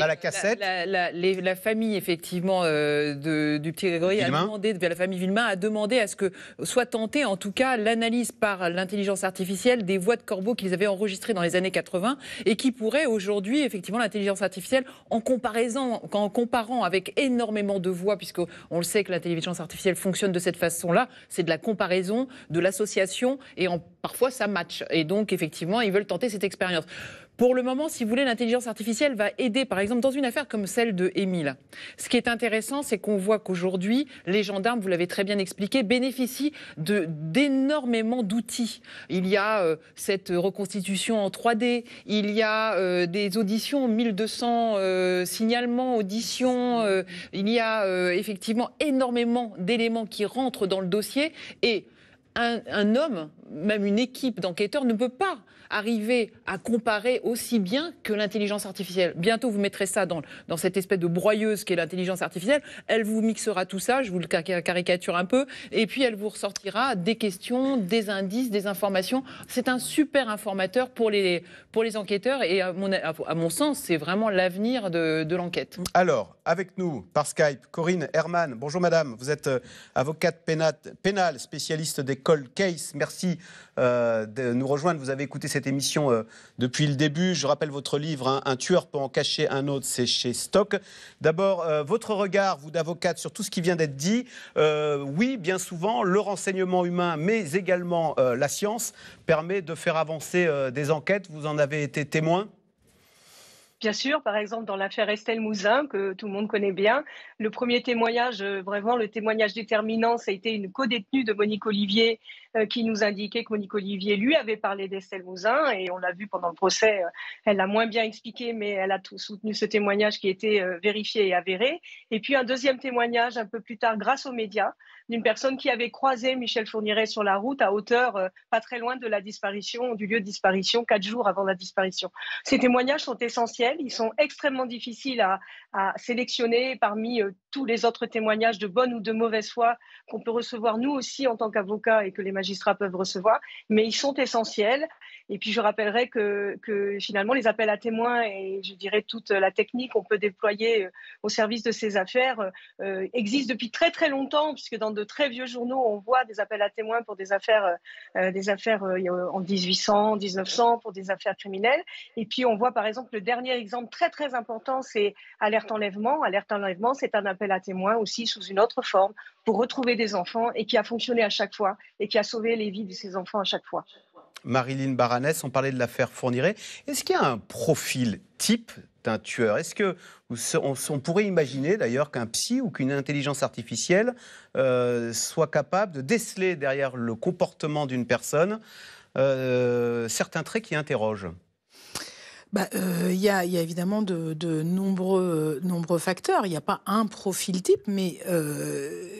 à la cassette. La famille, effectivement, du petit Grégory, la famille Villemin a demandé à ce que soit tentée, en tout cas, l'analyse par l'intelligence artificielle des voix de corbeaux qu'ils avaient enregistrées dans les années 80 et qui pourraient aujourd'hui, effectivement, l'intelligence artificielle, en comparant avec énormément de voix, puisqu'on le sait que l'intelligence artificielle fonctionne de cette façon-là, c'est de la comparaison, de l'association, et parfois ça match. Et donc, effectivement, ils veulent tenter cette expérience. Pour le moment, si vous voulez, l'intelligence artificielle va aider, par exemple, dans une affaire comme celle de Émile. Ce qui est intéressant, c'est qu'on voit qu'aujourd'hui, les gendarmes, vous l'avez très bien expliqué, bénéficient d'énormément d'outils. Il y a cette reconstitution en 3D, il y a des auditions, 1200 signalements, auditions, il y a effectivement énormément d'éléments qui rentrent dans le dossier et un homme, même une équipe d'enquêteurs, ne peut pas arriver à comparer aussi bien que l'intelligence artificielle. Bientôt, vous mettrez ça dans cette espèce de broyeuse qu'est l'intelligence artificielle. Elle vous mixera tout ça, je vous le caricature un peu, et puis elle vous ressortira des questions, des indices, des informations. C'est un super informateur pour les enquêteurs, et à mon sens, c'est vraiment l'avenir de l'enquête. Alors, avec nous, par Skype, Corinne Herman. Bonjour madame, vous êtes avocate pénale, spécialiste des cold cases. Merci de nous rejoindre. Vous avez écouté cette émission depuis le début. Je rappelle votre livre, hein, Un tueur peut en cacher un autre, c'est chez Stock. D'abord, votre regard, vous d'avocate, sur tout ce qui vient d'être dit. Oui, bien souvent, le renseignement humain, mais également la science, permet de faire avancer des enquêtes. Vous en avez été témoin ? Bien sûr, par exemple, dans l'affaire Estelle Mouzin, que tout le monde connaît bien, le premier témoignage, vraiment le témoignage déterminant, ça a été une co-détenue de Monique Olivier qui nous indiquait que Monique Olivier, lui, avait parlé d'Estelle Mouzin. Et on l'a vu pendant le procès, elle l'a moins bien expliqué, mais elle a tout soutenu ce témoignage qui était vérifié et avéré. Et puis un deuxième témoignage un peu plus tard, grâce aux médias, d'une personne qui avait croisé Michel Fourniret sur la route à hauteur pas très loin de la disparition, du lieu de disparition, 4 jours avant la disparition. Ces témoignages sont essentiels, ils sont extrêmement difficiles à sélectionner parmi tous les autres témoignages de bonne ou de mauvaise foi qu'on peut recevoir nous aussi en tant qu'avocats et que les magistrats peuvent recevoir, mais ils sont essentiels. Et puis je rappellerai que finalement les appels à témoins et je dirais toute la technique qu'on peut déployer au service de ces affaires existe depuis très très longtemps, puisque dans de très vieux journaux on voit des appels à témoins pour des affaires en 1800, 1900, pour des affaires criminelles. Et puis on voit par exemple le dernier exemple très très important, c'est Alerte Enlèvement. Alerte Enlèvement, c'est un appel à témoins aussi sous une autre forme pour retrouver des enfants et qui a fonctionné à chaque fois et qui a sauvé les vies de ces enfants à chaque fois. Marilyn Baranès, on parlait de l'affaire Fourniret. Est-ce qu'il y a un profil type d'un tueur? Est-ce qu'on pourrait imaginer d'ailleurs qu'un psy ou qu'une intelligence artificielle soit capable de déceler derrière le comportement d'une personne certains traits qui interrogent? Il y a évidemment de nombreux facteurs. Il n'y a pas un profil type, mais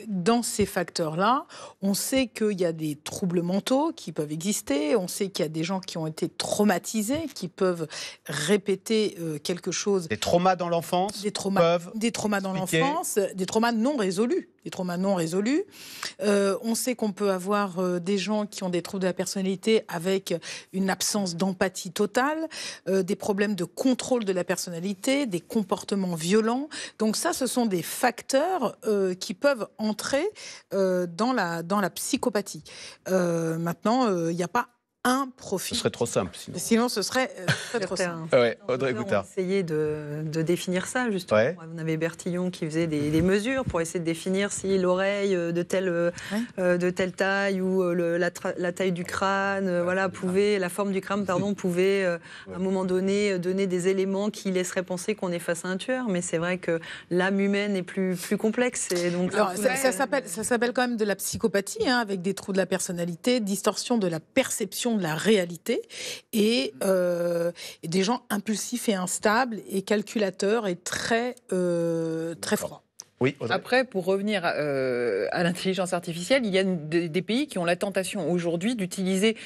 dans ces facteurs-là, on sait qu'il y a des troubles mentaux qui peuvent exister, on sait qu'il y a des gens qui ont été traumatisés, qui peuvent répéter quelque chose. Des traumas dans l'enfance, des traumas non résolus. Des traumas non résolus. On sait qu'on peut avoir des gens qui ont des troubles de la personnalité avec une absence d'empathie totale, des problèmes de contrôle de la personnalité, des comportements violents. Donc ça, ce sont des facteurs qui peuvent entrer dans la psychopathie. Maintenant, il n'y a pas un profil. Ce serait trop simple. Sinon ce serait trop simple. Ouais, Audrey Goutard. On essayait de définir ça, justement. Ouais. On avait Bertillon qui faisait des mesures pour essayer de définir si l'oreille de telle taille ou la taille du crâne, la forme du crâne, pouvait à un moment donné donner des éléments qui laisseraient penser qu'on est face à un tueur. Mais c'est vrai que l'âme humaine est plus complexe. Et donc, ça s'appelle quand même de la psychopathie, hein, avec des trous de la personnalité, distorsion de la perception de la réalité et des gens impulsifs et instables et calculateurs et très froids. Oui, après, pour revenir à l'intelligence artificielle, il y a des pays qui ont la tentation aujourd'hui d'utiliser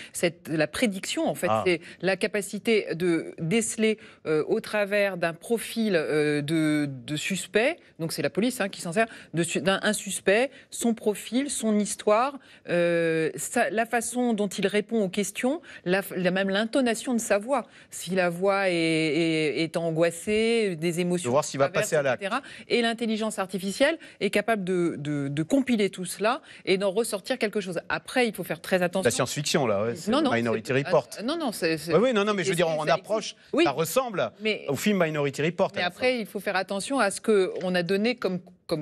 la prédiction. En fait, c'est la capacité de déceler au travers d'un profil de suspect. Donc, c'est la police qui s'en sert d'un suspect, son profil, son histoire, la façon dont il répond aux questions, même l'intonation de sa voix. Si la voix est angoissée, des émotions, de voir s'il va passer à l'acte, etc. Et l'intelligence artificielle est capable de compiler tout cela et d'en ressortir quelque chose. Après, il faut faire très attention. La science-fiction, là, Minority Report. Je veux dire, on approche, ça ressemble au film Minority Report. Mais après, il faut faire attention à ce qu'on a donné comme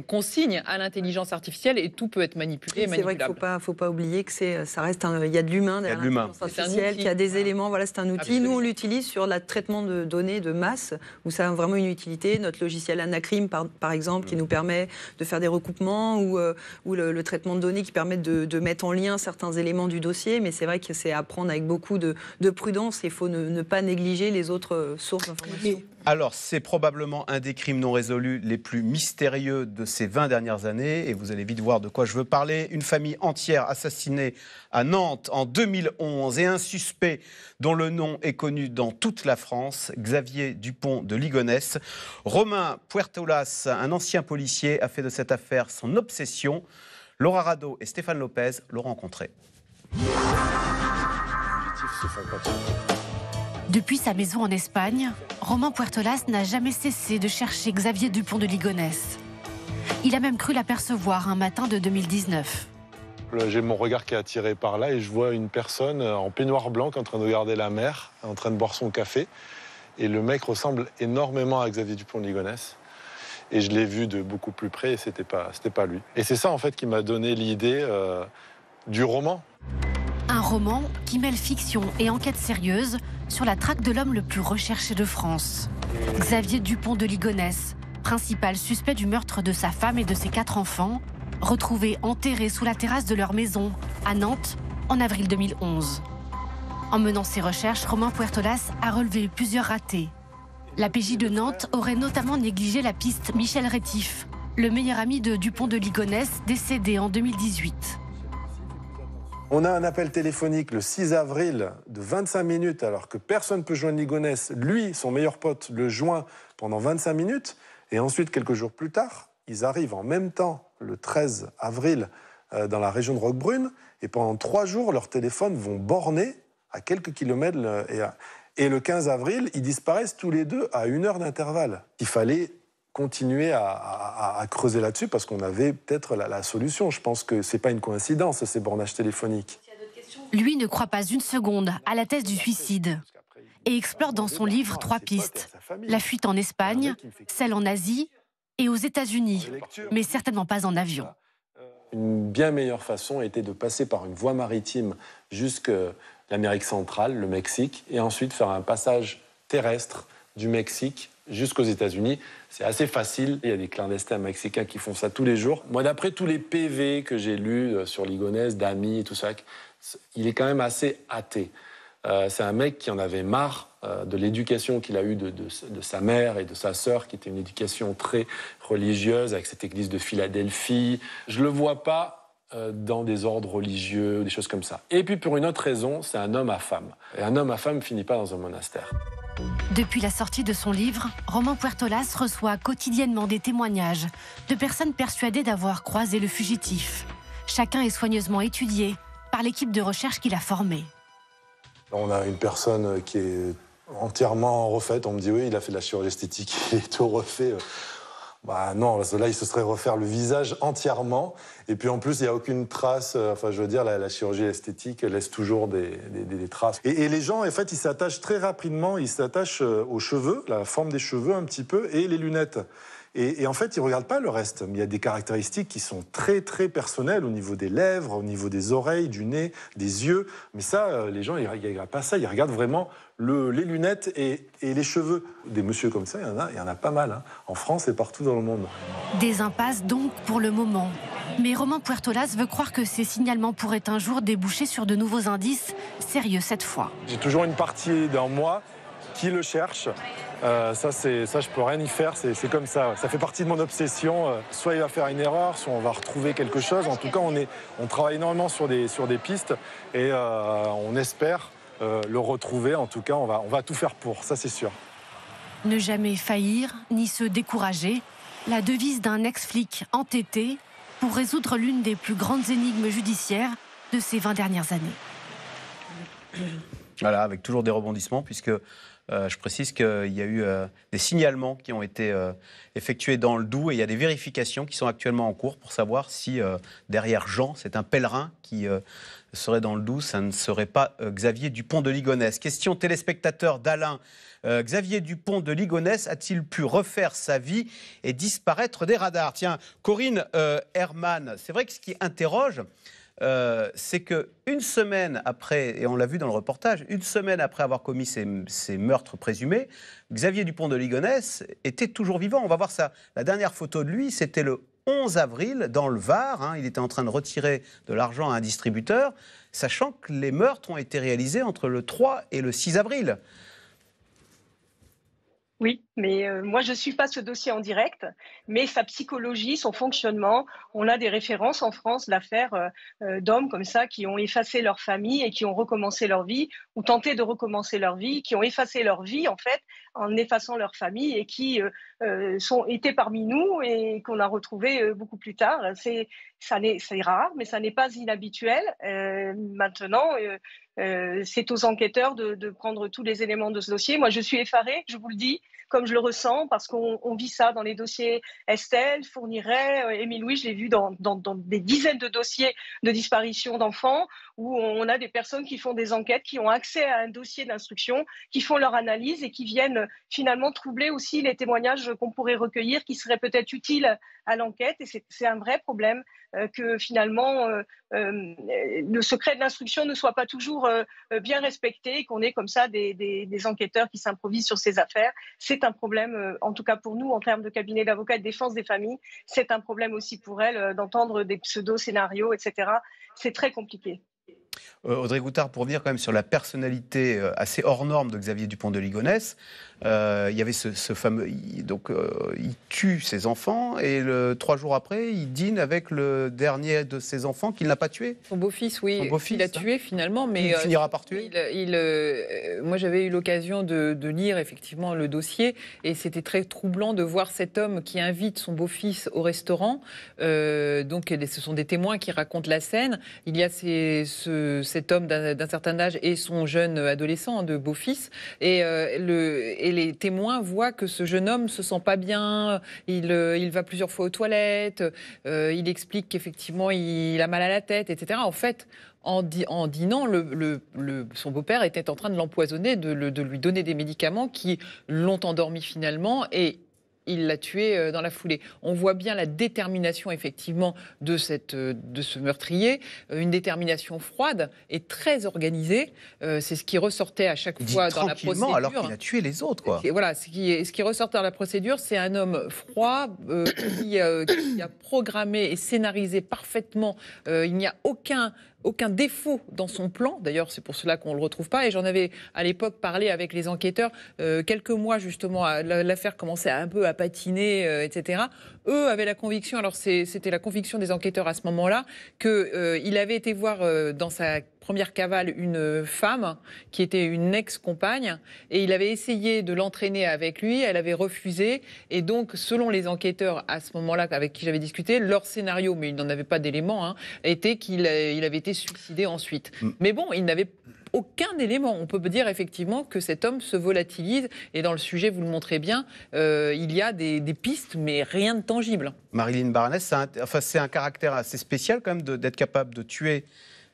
consigne à l'intelligence artificielle, et tout peut être manipulé et manipulable. C'est vrai qu'il ne faut pas oublier que ça reste il y a de l'humain derrière l'intelligence artificielle, qu'il y a des éléments, c'est un outil. Absolument. Nous, on l'utilise sur le traitement de données de masse, où ça a vraiment une utilité. Notre logiciel Anacrime, par exemple, qui nous permet de faire des recoupements, ou le traitement de données qui permet de mettre en lien certains éléments du dossier, mais c'est vrai que c'est à prendre avec beaucoup de prudence, et il faut ne pas négliger les autres sources d'informations. Alors, c'est probablement un des crimes non résolus les plus mystérieux de ces 20 dernières années, et vous allez vite voir de quoi je veux parler. Une famille entière assassinée à Nantes en 2011 et un suspect dont le nom est connu dans toute la France, Xavier Dupont de Ligonnès. Romain Puértolas, un ancien policier, a fait de cette affaire son obsession. Laura Rado et Stéphane Lopez l'ont rencontré. Depuis sa maison en Espagne, Romain Puértolas n'a jamais cessé de chercher Xavier Dupont de Ligonnès. Il a même cru l'apercevoir un matin de 2019. J'ai mon regard qui est attiré par là et je vois une personne en peignoir blanc en train de regarder la mer, en train de boire son café. Et le mec ressemble énormément à Xavier Dupont de Ligonnès. Et je l'ai vu de beaucoup plus près et c'était pas lui. Et c'est ça en fait qui m'a donné l'idée du roman. Un roman qui mêle fiction et enquête sérieuse sur la traque de l'homme le plus recherché de France. Xavier Dupont de Ligonnès, principal suspect du meurtre de sa femme et de ses 4 enfants, retrouvés enterrés sous la terrasse de leur maison à Nantes en avril 2011. En menant ses recherches, Romain Puértolas a relevé plusieurs ratés. La PJ de Nantes aurait notamment négligé la piste Michel Rétif, le meilleur ami de Dupont de Ligonnès, décédé en 2018. On a un appel téléphonique le 6 avril de 25 minutes, alors que personne ne peut joindre Ligonnès. Lui, son meilleur pote, le joint pendant 25 minutes. Et ensuite, quelques jours plus tard, ils arrivent en même temps, le 13 avril, dans la région de Roquebrune. Et pendant 3 jours, leurs téléphones vont borner à quelques kilomètres. Et le 15 avril, ils disparaissent tous les deux à 1 heure d'intervalle. Il fallait continuer à creuser là-dessus parce qu'on avait peut-être la solution. Je pense que ce n'est pas une coïncidence, ces bornages téléphoniques. Lui ne croit pas une seconde à la thèse du suicide et explore dans son livre 3 pistes. La fuite en Espagne, celle en Asie et aux États-Unis, mais certainement pas en avion. Une bien meilleure façon était de passer par une voie maritime jusqu'à l'Amérique centrale, le Mexique, et ensuite faire un passage terrestre du Mexique jusqu'aux États-Unis. C'est assez facile. Il y a des clandestins mexicains qui font ça tous les jours. Moi, d'après tous les PV que j'ai lus sur Ligonnès, d'amis et tout ça, il est quand même assez athée. C'est un mec qui en avait marre de l'éducation qu'il a eue de sa mère et de sa sœur, qui était une éducation très religieuse, avec cette église de Philadelphie. Je le vois pas dans des ordres religieux, des choses comme ça. Et puis, pour une autre raison, c'est un homme à femme. Et un homme à femme ne finit pas dans un monastère. Depuis la sortie de son livre, Romain Puértolas reçoit quotidiennement des témoignages de personnes persuadées d'avoir croisé le fugitif. Chacun est soigneusement étudié par l'équipe de recherche qu'il a formée. On a une personne qui est entièrement refaite. On me dit « oui, il a fait de la chirurgie esthétique, il est tout refait ». Bah non, là, il se serait refaire le visage entièrement. Et puis en plus, il n'y a aucune trace. Enfin, je veux dire, la chirurgie esthétique laisse toujours des traces. Et les gens, en fait, ils s'attachent très rapidement. Ils s'attachent aux cheveux, la forme des cheveux un petit peu, et les lunettes. Et en fait, ils ne regardent pas le reste. Mais il y a des caractéristiques qui sont très, très personnelles au niveau des lèvres, au niveau des oreilles, du nez, des yeux. Mais ça, les gens, ils ne regardent pas ça. Ils regardent vraiment les lunettes et les cheveux. Des messieurs comme ça, il y en a pas mal, hein, en France et partout dans le monde. Des impasses donc pour le moment. Mais Romain Puértolas veut croire que ces signalements pourraient un jour déboucher sur de nouveaux indices, sérieux cette fois. J'ai toujours une partie dans moi qui le cherche. Ça, je peux rien y faire, c'est comme ça. Ouais. Ça fait partie de mon obsession. Soit il va faire une erreur, soit on va retrouver quelque chose. En tout cas, on travaille énormément sur des pistes et on espère le retrouver. En tout cas, on va tout faire pour, ça c'est sûr. Ne jamais faillir ni se décourager, la devise d'un ex-flic entêté pour résoudre l'une des plus grandes énigmes judiciaires de ces 20 dernières années. Voilà, avec toujours des rebondissements, puisque... je précise qu'il y a eu des signalements qui ont été effectués dans le Doubs et il y a des vérifications qui sont actuellement en cours pour savoir si derrière Jean, c'est un pèlerin qui serait dans le Doubs, ça ne serait pas Xavier Dupont de Ligonnès. Question téléspectateur d'Alain. Xavier Dupont de Ligonnès a-t-il pu refaire sa vie et disparaître des radars? Tiens, Corinne Herman, c'est vrai que ce qui interroge... c'est qu'une semaine après, et on l'a vu dans le reportage, une semaine après avoir commis ces meurtres présumés, Xavier Dupont de Ligonnès était toujours vivant. On va voir ça. La dernière photo de lui, c'était le 11 avril dans le Var. Hein, il était en train de retirer de l'argent à un distributeur, sachant que les meurtres ont été réalisés entre le 3 et le 6 avril. Oui, mais moi je ne suis pas ce dossier en direct, mais sa psychologie, son fonctionnement, on a des références en France d'affaires d'hommes comme ça qui ont effacé leur famille et qui ont recommencé leur vie, ou tenté de recommencer leur vie, qui ont effacé leur vie en fait en effaçant leur famille et qui étaient parmi nous et qu'on a retrouvés beaucoup plus tard. C'est rare, mais ça n'est pas inhabituel. Maintenant, c'est aux enquêteurs de prendre tous les éléments de ce dossier. Moi, je suis effarée, je vous le dis, comme je le ressens, parce qu'on vit ça dans les dossiers Estelle, Fourniret, Émile Louis, je l'ai vu dans des dizaines de dossiers de disparition d'enfants, où on a des personnes qui font des enquêtes, qui ont accès à un dossier d'instruction, qui font leur analyse et qui viennent finalement troubler aussi les témoignages qu'on pourrait recueillir, qui seraient peut-être utiles à l'enquête. Et c'est un vrai problème que finalement le secret de l'instruction ne soit pas toujours bien respecté et qu'on ait comme ça des enquêteurs qui s'improvisent sur ces affaires. C'est un problème, en tout cas pour nous, en termes de cabinet d'avocats de défense des familles. C'est un problème aussi pour elles d'entendre des pseudo-scénarios, etc. C'est très compliqué. Audrey Goutard, pour revenir quand même sur la personnalité assez hors norme de Xavier Dupont de Ligonnès, il y avait ce fameux... il tue ses enfants et 3 jours après, il dîne avec le dernier de ses enfants qu'il n'a pas tué. Son beau-fils, oui. Son beau-fils, il l'a tué finalement. Mais il finira par tuer. Moi, j'avais eu l'occasion de lire effectivement le dossier et c'était très troublant de voir cet homme qui invite son beau-fils au restaurant. Donc, ce sont des témoins qui racontent la scène. Il y a cet homme d'un certain âge et son jeune adolescent de beau-fils et les témoins voient que ce jeune homme se sent pas bien, il va plusieurs fois aux toilettes, il explique qu'effectivement il a mal à la tête, etc. En fait, en dînant, son beau-père était en train de l'empoisonner, de lui donner des médicaments qui l'ont endormi finalement et il l'a tué dans la foulée. On voit bien la détermination, effectivement, de ce meurtrier. Une détermination froide et très organisée. C'est ce qui ressortait à chaque fois dans la procédure. Alors qu'il a tué les autres, quoi. Et voilà, ce qui ressort dans la procédure, c'est un homme froid qui a programmé et scénarisé parfaitement. Il n'y a aucun défaut dans son plan. D'ailleurs, c'est pour cela qu'on ne le retrouve pas. Et j'en avais, à l'époque, parlé avec les enquêteurs. Quelques mois, justement, l'affaire commençait un peu à patiner, etc. Eux avaient la conviction, alors c'était la conviction des enquêteurs à ce moment-là, qu'il avait été voir dans sa première cavale une femme qui était une ex-compagne et il avait essayé de l'entraîner avec lui, elle avait refusé et donc selon les enquêteurs à ce moment-là avec qui j'avais discuté, leur scénario, mais ils n'en avaient pas d'éléments, était qu'il avait été suicidé ensuite. Mais bon, il n'avait aucun élément. On peut dire effectivement que cet homme se volatilise et dans le sujet, vous le montrez bien, il y a des pistes mais rien de tangible. Marilyn Baranès, c'est un caractère assez spécial quand même d'être capable de tuer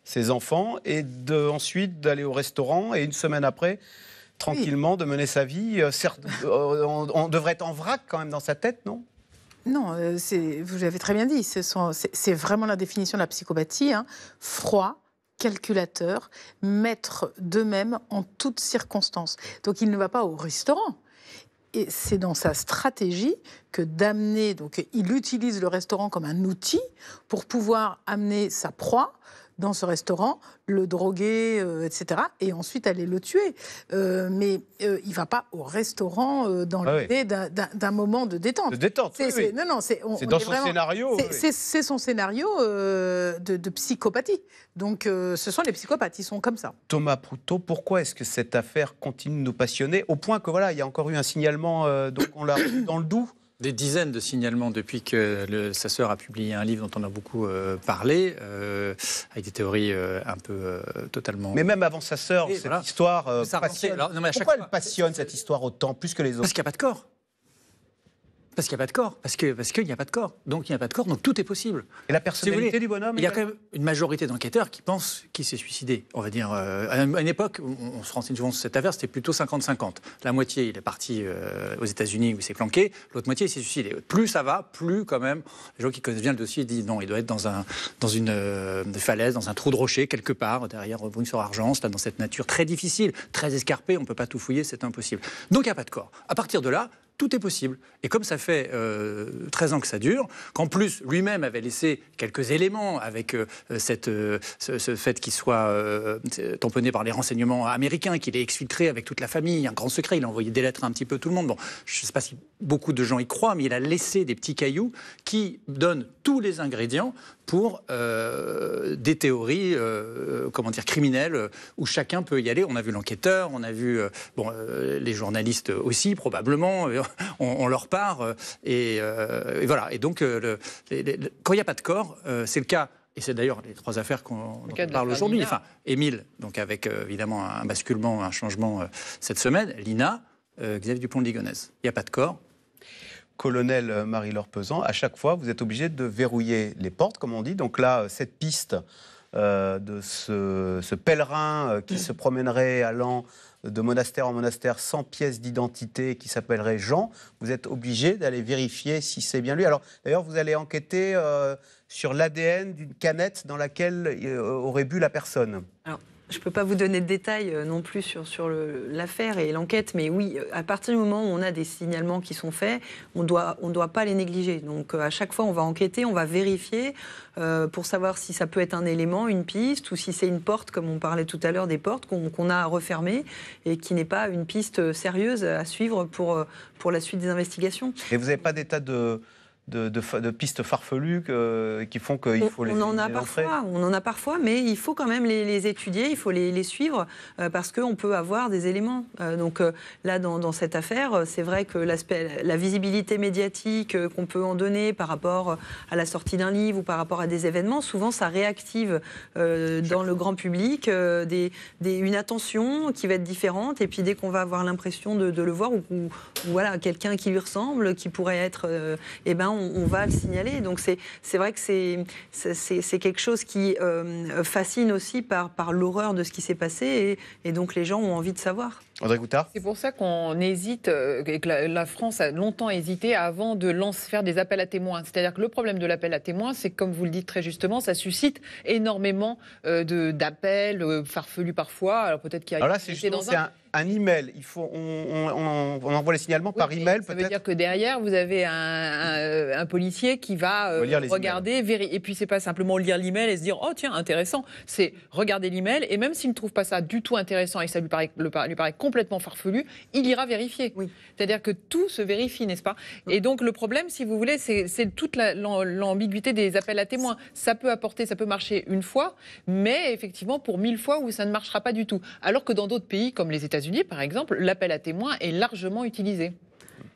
ses enfants et ensuite d'aller au restaurant et une semaine après tranquillement de mener sa vie. On devrait être en vrac quand même dans sa tête, non ? Non, vous l'avez très bien dit, c'est vraiment la définition de la psychopathie, froid, calculateur, maître d'eux-mêmes en toutes circonstances. Donc il ne va pas au restaurant. Et c'est dans sa stratégie que d'amener... Donc il utilise le restaurant comme un outil pour pouvoir amener sa proie dans ce restaurant, le droguer, etc., et ensuite aller le tuer. Mais il ne va pas au restaurant dans l'idée d'un moment de détente. De détente, oui. Non, c'est dans son scénario. C'est son scénario de psychopathie. Donc, ce sont les psychopathes, ils sont comme ça. Thomas Prouteau, pourquoi est-ce que cette affaire continue de nous passionner, au point que, voilà, il y a encore eu un signalement, donc on l'a dans le Doubs. Des dizaines de signalements depuis que sa sœur a publié un livre dont on a beaucoup parlé, avec des théories un peu totalement... Mais même avant sa sœur, cette histoire passionne. Pourquoi elle passionne cette histoire autant, plus que les autres ? Parce qu'il n'y a pas de corps. Parce qu'il n'y a pas de corps. Parce qu'il n'y a pas de corps. Donc il n'y a pas de corps, donc tout est possible. Et la personnalité du bonhomme... Il y a quand même une majorité d'enquêteurs qui pensent qu'il s'est suicidé. On va dire, à une époque, on se renseigne souvent sur cette affaire, c'était plutôt 50-50. La moitié, il est parti aux États-Unis où il s'est planqué, l'autre moitié, il s'est suicidé. Plus ça va, plus quand même, les gens qui connaissent bien le dossier disent non, il doit être dans une falaise, dans un trou de rocher, quelque part, derrière Brune-sur-Argence, là, dans cette nature très difficile, très escarpée, on ne peut pas tout fouiller, c'est impossible. Donc il n'y a pas de corps. À partir de là, tout est possible. Et comme ça fait 13 ans que ça dure, qu'en plus, lui-même avait laissé quelques éléments avec ce fait qu'il soit tamponné par les renseignements américains, qu'il est exfiltré avec toute la famille, un grand secret, il a envoyé des lettres à un petit peu tout le monde. Bon, je ne sais pas si beaucoup de gens y croient, mais il a laissé des petits cailloux qui donnent tous les ingrédients pour des théories criminelles, où chacun peut y aller. On a vu l'enquêteur, on a vu les journalistes aussi, probablement. On leur part. Et voilà. Et donc, quand il n'y a pas de corps, c'est le cas. Et c'est d'ailleurs les 3 affaires dont on parle aujourd'hui. Enfin, Émile, donc avec évidemment un basculement, un changement cette semaine. Lina, Xavier Dupont de Ligonnès. Il n'y a pas de corps. Colonel Marie-Laure Pesant, à chaque fois, vous êtes obligé de verrouiller les portes, comme on dit. Donc là, cette piste de ce pèlerin qui se promènerait allant de monastère en monastère sans pièce d'identité qui s'appellerait Jean, vous êtes obligé d'aller vérifier si c'est bien lui. Alors d'ailleurs, vous allez enquêter sur l'ADN d'une canette dans laquelle aurait bu la personne. Alors, je ne peux pas vous donner de détails non plus sur l'affaire et l'enquête, mais oui, à partir du moment où on a des signalements qui sont faits, on doit pas les négliger. Donc à chaque fois, on va enquêter, on va vérifier pour savoir si ça peut être un élément, une piste, ou si c'est une porte, comme on parlait tout à l'heure des portes, qu'on a à refermer et qui n'est pas une piste sérieuse à suivre pour la suite des investigations. Et vous n'avez pas des tas de pistes farfelues qui font qu'il faut les entrer. On en a parfois, mais il faut quand même les étudier, il faut les suivre parce qu'on peut avoir des éléments. Donc là, dans cette affaire, c'est vrai que la visibilité médiatique qu'on peut en donner par rapport à la sortie d'un livre ou par rapport à des événements, souvent ça réactive dans le grand public une attention qui va être différente, et puis dès qu'on va avoir l'impression de le voir ou voilà, quelqu'un qui lui ressemble, qui pourrait être... on va le signaler. Donc c'est vrai que c'est quelque chose qui fascine aussi par l'horreur de ce qui s'est passé, et donc les gens ont envie de savoir. Audrey Goutard. C'est pour ça qu'on hésite, et que la France a longtemps hésité avant de faire des appels à témoins. C'est-à-dire que le problème de l'appel à témoins, c'est que, comme vous le dites très justement, ça suscite énormément d'appels farfelus parfois. Alors peut-être qu'il y a... Alors là, c'est justement un email. On envoie les signalements par email, peut-être. Ça veut dire que derrière, vous avez un policier qui va regarder, vérifier. Et puis c'est pas simplement lire l'email et se dire « Oh tiens, intéressant ». C'est regarder l'email, et même s'il ne trouve pas ça du tout intéressant et que ça lui paraît complètement farfelu, il ira vérifier. Oui. C'est-à-dire que tout se vérifie, n'est-ce pas ? Et donc le problème, si vous voulez, c'est toute l'ambiguïté des appels à témoins. Ça peut marcher une fois, mais effectivement pour 1000 fois où ça ne marchera pas du tout. Alors que dans d'autres pays, comme les États-Unis par exemple, l'appel à témoins est largement utilisé.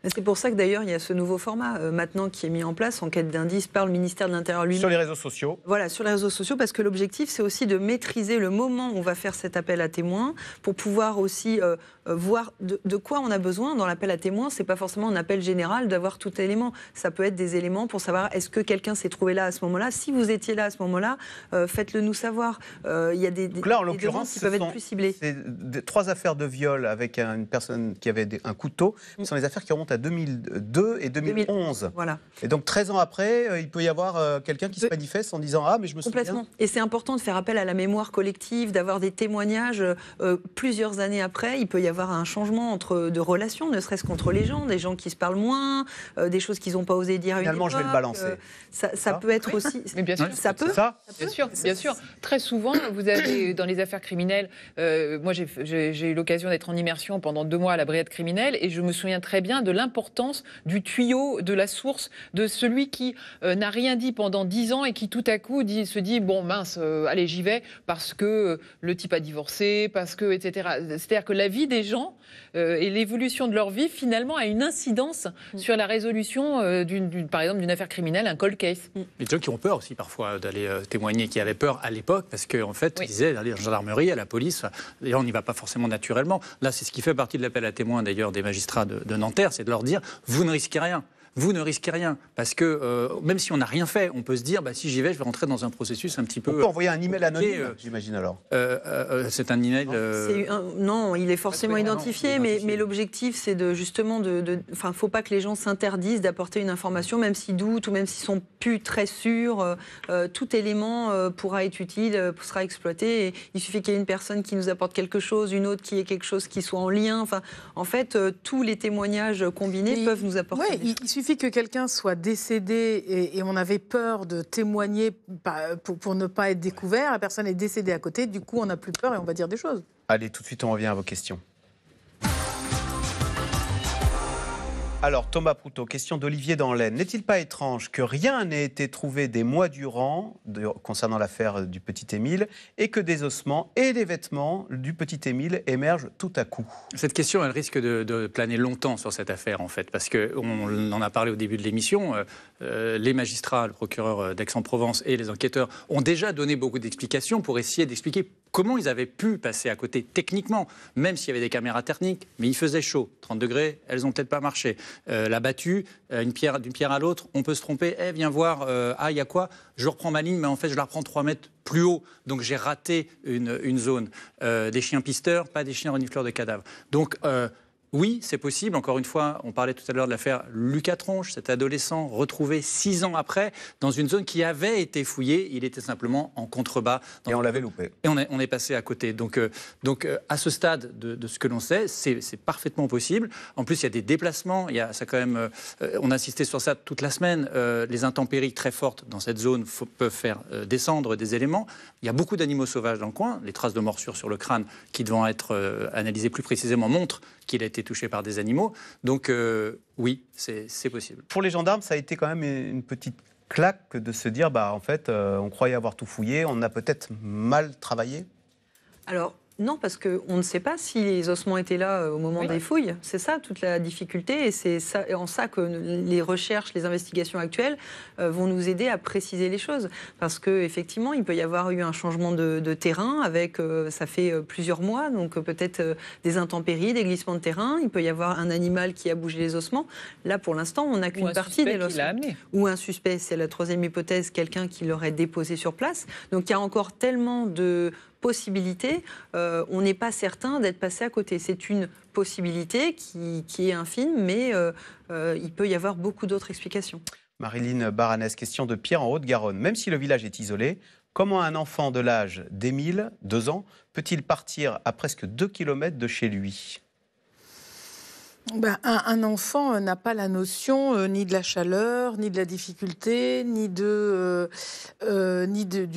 C'est pour ça que d'ailleurs il y a ce nouveau format maintenant qui est mis en place, enquête d'indices par le ministère de l'Intérieur lui-même. Sur les réseaux sociaux. Voilà, sur les réseaux sociaux, parce que l'objectif c'est aussi de maîtriser le moment où on va faire cet appel à témoins pour pouvoir aussi voir de quoi on a besoin. Dans l'appel à témoins, c'est pas forcément un appel général d'avoir tout élément. Ça peut être des éléments pour savoir est-ce que quelqu'un s'est trouvé là à ce moment-là. Si vous étiez là à ce moment-là, faites-le nous savoir. Il y a des demandes qui peuvent être plus ciblées. C'est 3 affaires de viol avec une personne qui avait un couteau. Ce sont des affaires qui remontent à 2002 et 2011. Voilà. Et donc 13 ans après, il peut y avoir quelqu'un qui se manifeste en disant « Ah, mais je me souviens ». Complètement. Et c'est important de faire appel à la mémoire collective, d'avoir des témoignages plusieurs années après. Il peut y avoir un changement de relations, ne serait-ce qu'entre les gens, des gens qui se parlent moins, des choses qu'ils n'ont pas osé dire à une époque. Finalement, je vais le balancer. Ça peut être aussi... Mais bien sûr, ça peut. Bien sûr. Très souvent, vous avez dans les affaires criminelles... moi, j'ai eu l'occasion d'être en immersion pendant 2 mois à la brigade criminelle, et je me souviens très bien de l'importance du tuyau, de la source, de celui qui n'a rien dit pendant 10 ans et qui tout à coup se dit bon mince, allez j'y vais parce que le type a divorcé, parce que etc. C'est-à-dire que la vie des gens et l'évolution de leur vie finalement a une incidence sur la résolution par exemple d'une affaire criminelle, un cold case. Les gens qui ont peur aussi parfois d'aller témoigner, qui avaient peur à l'époque parce qu'en fait ils disaient d'aller à la gendarmerie, à la police, et on n'y va pas forcément naturellement. Là c'est ce qui fait partie de l'appel à témoins d'ailleurs des magistrats de Nanterre, c'est de leur dire « vous ne risquez rien ». Vous ne risquez rien, parce que même si on n'a rien fait, on peut se dire, si j'y vais, je vais rentrer dans un processus un petit peu... On peut envoyer un email anonyme, j'imagine alors. C'est un email... Non, il est forcément identifié, mais l'objectif, c'est de il ne faut pas que les gens s'interdisent d'apporter une information, même s'ils doutent ou même s'ils ne sont plus très sûrs. Tout élément pourra être utile, sera exploité. Et il suffit qu'il y ait une personne qui nous apporte quelque chose, une autre qui ait quelque chose qui soit en lien. En fait, tous les témoignages combinés peuvent nous apporter des choses. Il suffit que quelqu'un soit décédé et on avait peur de témoigner pour ne pas être découvert. La personne est décédée à côté, du coup on n'a plus peur et on va dire des choses. Allez, tout de suite on revient à vos questions. Alors Thomas Prouteau, question d'Olivier dans l'Aisne. N'est-il pas étrange que rien n'ait été trouvé des mois durant concernant l'affaire du petit Émile, et que des ossements et des vêtements du petit Émile émergent tout à coup? Cette question, elle risque de planer longtemps sur cette affaire en fait, parce qu'on en a parlé au début de l'émission. Les magistrats, le procureur d'Aix-en-Provence et les enquêteurs ont déjà donné beaucoup d'explications pour essayer d'expliquer Comment ils avaient pu passer à côté techniquement, même s'il y avait des caméras thermiques, mais il faisait chaud, 30 degrés, elles n'ont peut-être pas marché. La battue, d'une pierre à l'autre, on peut se tromper, eh, viens voir, ah, il y a quoi? Je reprends ma ligne, mais en fait, je la reprends 3 mètres plus haut, donc j'ai raté une zone. Des chiens pisteurs, pas des chiens renifleurs de cadavres. Donc, oui, c'est possible. Encore une fois, on parlait tout à l'heure de l'affaire Lucas Tronche, cet adolescent retrouvé 6 ans après dans une zone qui avait été fouillée. Il était simplement en contrebas. Et on l'avait loupé. Et on est passé à côté. Donc, à ce stade de ce que l'on sait, c'est parfaitement possible. En plus, il y a des déplacements. Il y a ça quand même. On a insisté sur ça toute la semaine. Les intempéries très fortes dans cette zone peuvent faire descendre des éléments. Il y a beaucoup d'animaux sauvages dans le coin. Les traces de morsures sur le crâne, qui devront être analysées plus précisément, montrent qu'il a été touché par des animaux. Donc oui, c'est possible. Pour les gendarmes, ça a été quand même une petite claque de se dire, bah, en fait, on croyait avoir tout fouillé, on a peut-être mal travaillé. Alors non, parce qu'on ne sait pas si les ossements étaient là au moment des fouilles. C'est ça toute la difficulté, et c'est ça, en ça que les recherches, les investigations actuelles vont nous aider à préciser les choses. Parce qu'effectivement, il peut y avoir eu un changement de terrain, avec, ça fait plusieurs mois, donc peut-être des intempéries, des glissements de terrain. Il peut y avoir un animal qui a bougé les ossements. Là, pour l'instant, on n'a qu'une partie des ossements. Ou un suspect, c'est la troisième hypothèse, quelqu'un qui l'aurait déposé sur place. Donc il y a encore tellement de possibilité, on n'est pas certain d'être passé à côté. C'est une possibilité qui est infime, mais il peut y avoir beaucoup d'autres explications. Marilyn Baranès, question de Pierre en Haute-Garonne. Même si le village est isolé, comment un enfant de l'âge d'Émile, 2 ans, peut-il partir à presque 2 km de chez lui ? Ben, un enfant n'a pas la notion ni de la chaleur, ni de la difficulté, ni du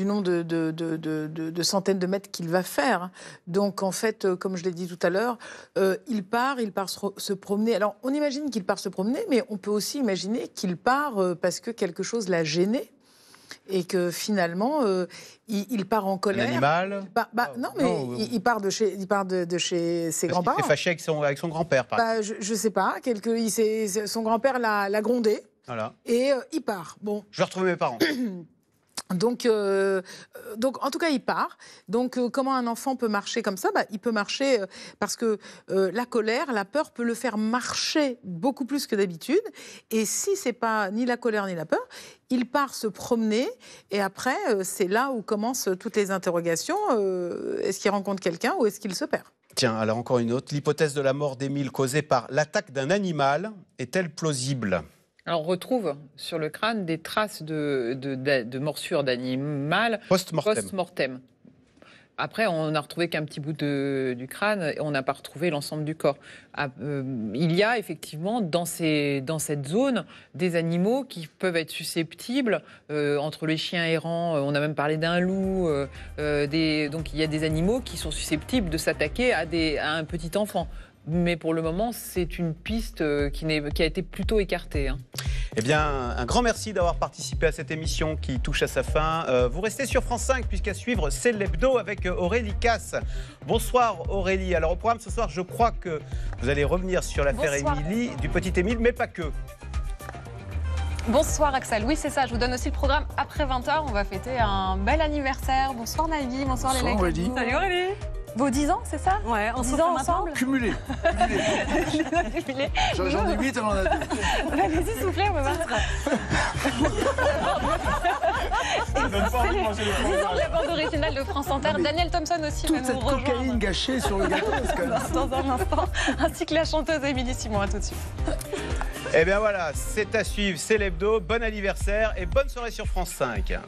nombre de centaines de mètres qu'il va faire. Donc en fait, comme je l'ai dit tout à l'heure, il part se promener. Alors on imagine qu'il part se promener, mais on peut aussi imaginer qu'il part parce que quelque chose l'a gêné. Et que finalement, il part en colère. Un animal. Il part de chez ses grands-parents. Il s'est fâché avec son grand-père, par exemple. Je ne sais pas. Son grand-père l'a grondé. Voilà. Et il part. Bon. Je vais retrouver mes parents. Donc, en tout cas, il part. Donc, comment un enfant peut marcher comme ça ? Il peut marcher parce que la colère, la peur peut le faire marcher beaucoup plus que d'habitude. Et si c'est pas ni la colère ni la peur, il part se promener. Et après, c'est là où commencent toutes les interrogations. Est-ce qu'il rencontre quelqu'un ou est-ce qu'il se perd ? Tiens, alors encore une autre. L'hypothèse de la mort d'Émile causée par l'attaque d'un animal est-elle plausible ? Alors on retrouve sur le crâne des traces de morsures d'animal post-mortem. Après, on n'a retrouvé qu'un petit bout du crâne, on n'a pas retrouvé l'ensemble du corps. Il y a effectivement dans cette zone des animaux qui peuvent être susceptibles, entre les chiens errants, on a même parlé d'un loup, donc il y a des animaux qui sont susceptibles de s'attaquer à un petit enfant. Mais pour le moment, c'est une piste qui a été plutôt écartée. Eh bien, un grand merci d'avoir participé à cette émission qui touche à sa fin. Vous restez sur France 5 puisqu'à suivre, c'est l'hebdo avec Aurélie Casse. Bonsoir Aurélie. Alors au programme ce soir, je crois que vous allez revenir sur l'affaire Émilie, du petit Émile, mais pas que. Bonsoir Axel, oui c'est ça, je vous donne aussi le programme après 20h, on va fêter un bel anniversaire. Bonsoir Nagui, bonsoir les mecs. Aurélie. Salut Aurélie. Vos 10 ans, c'est ça? Ouais, on 10 ans ensemble. Cumulé. J'en ai 8, elle en a 2. Allez-y, soufflez, on va voir. C'est les 10 ans de la bande originale de France Inter. Daniel Thompson aussi va nous rejoindre. Toute cette cocaïne gâchée sur le gâteau. Dans un instant, ainsi que la chanteuse Émilie Simon. À tout de suite. Et bien voilà, c'est à suivre, c'est l'hebdo. Bon anniversaire et bonne soirée sur France 5.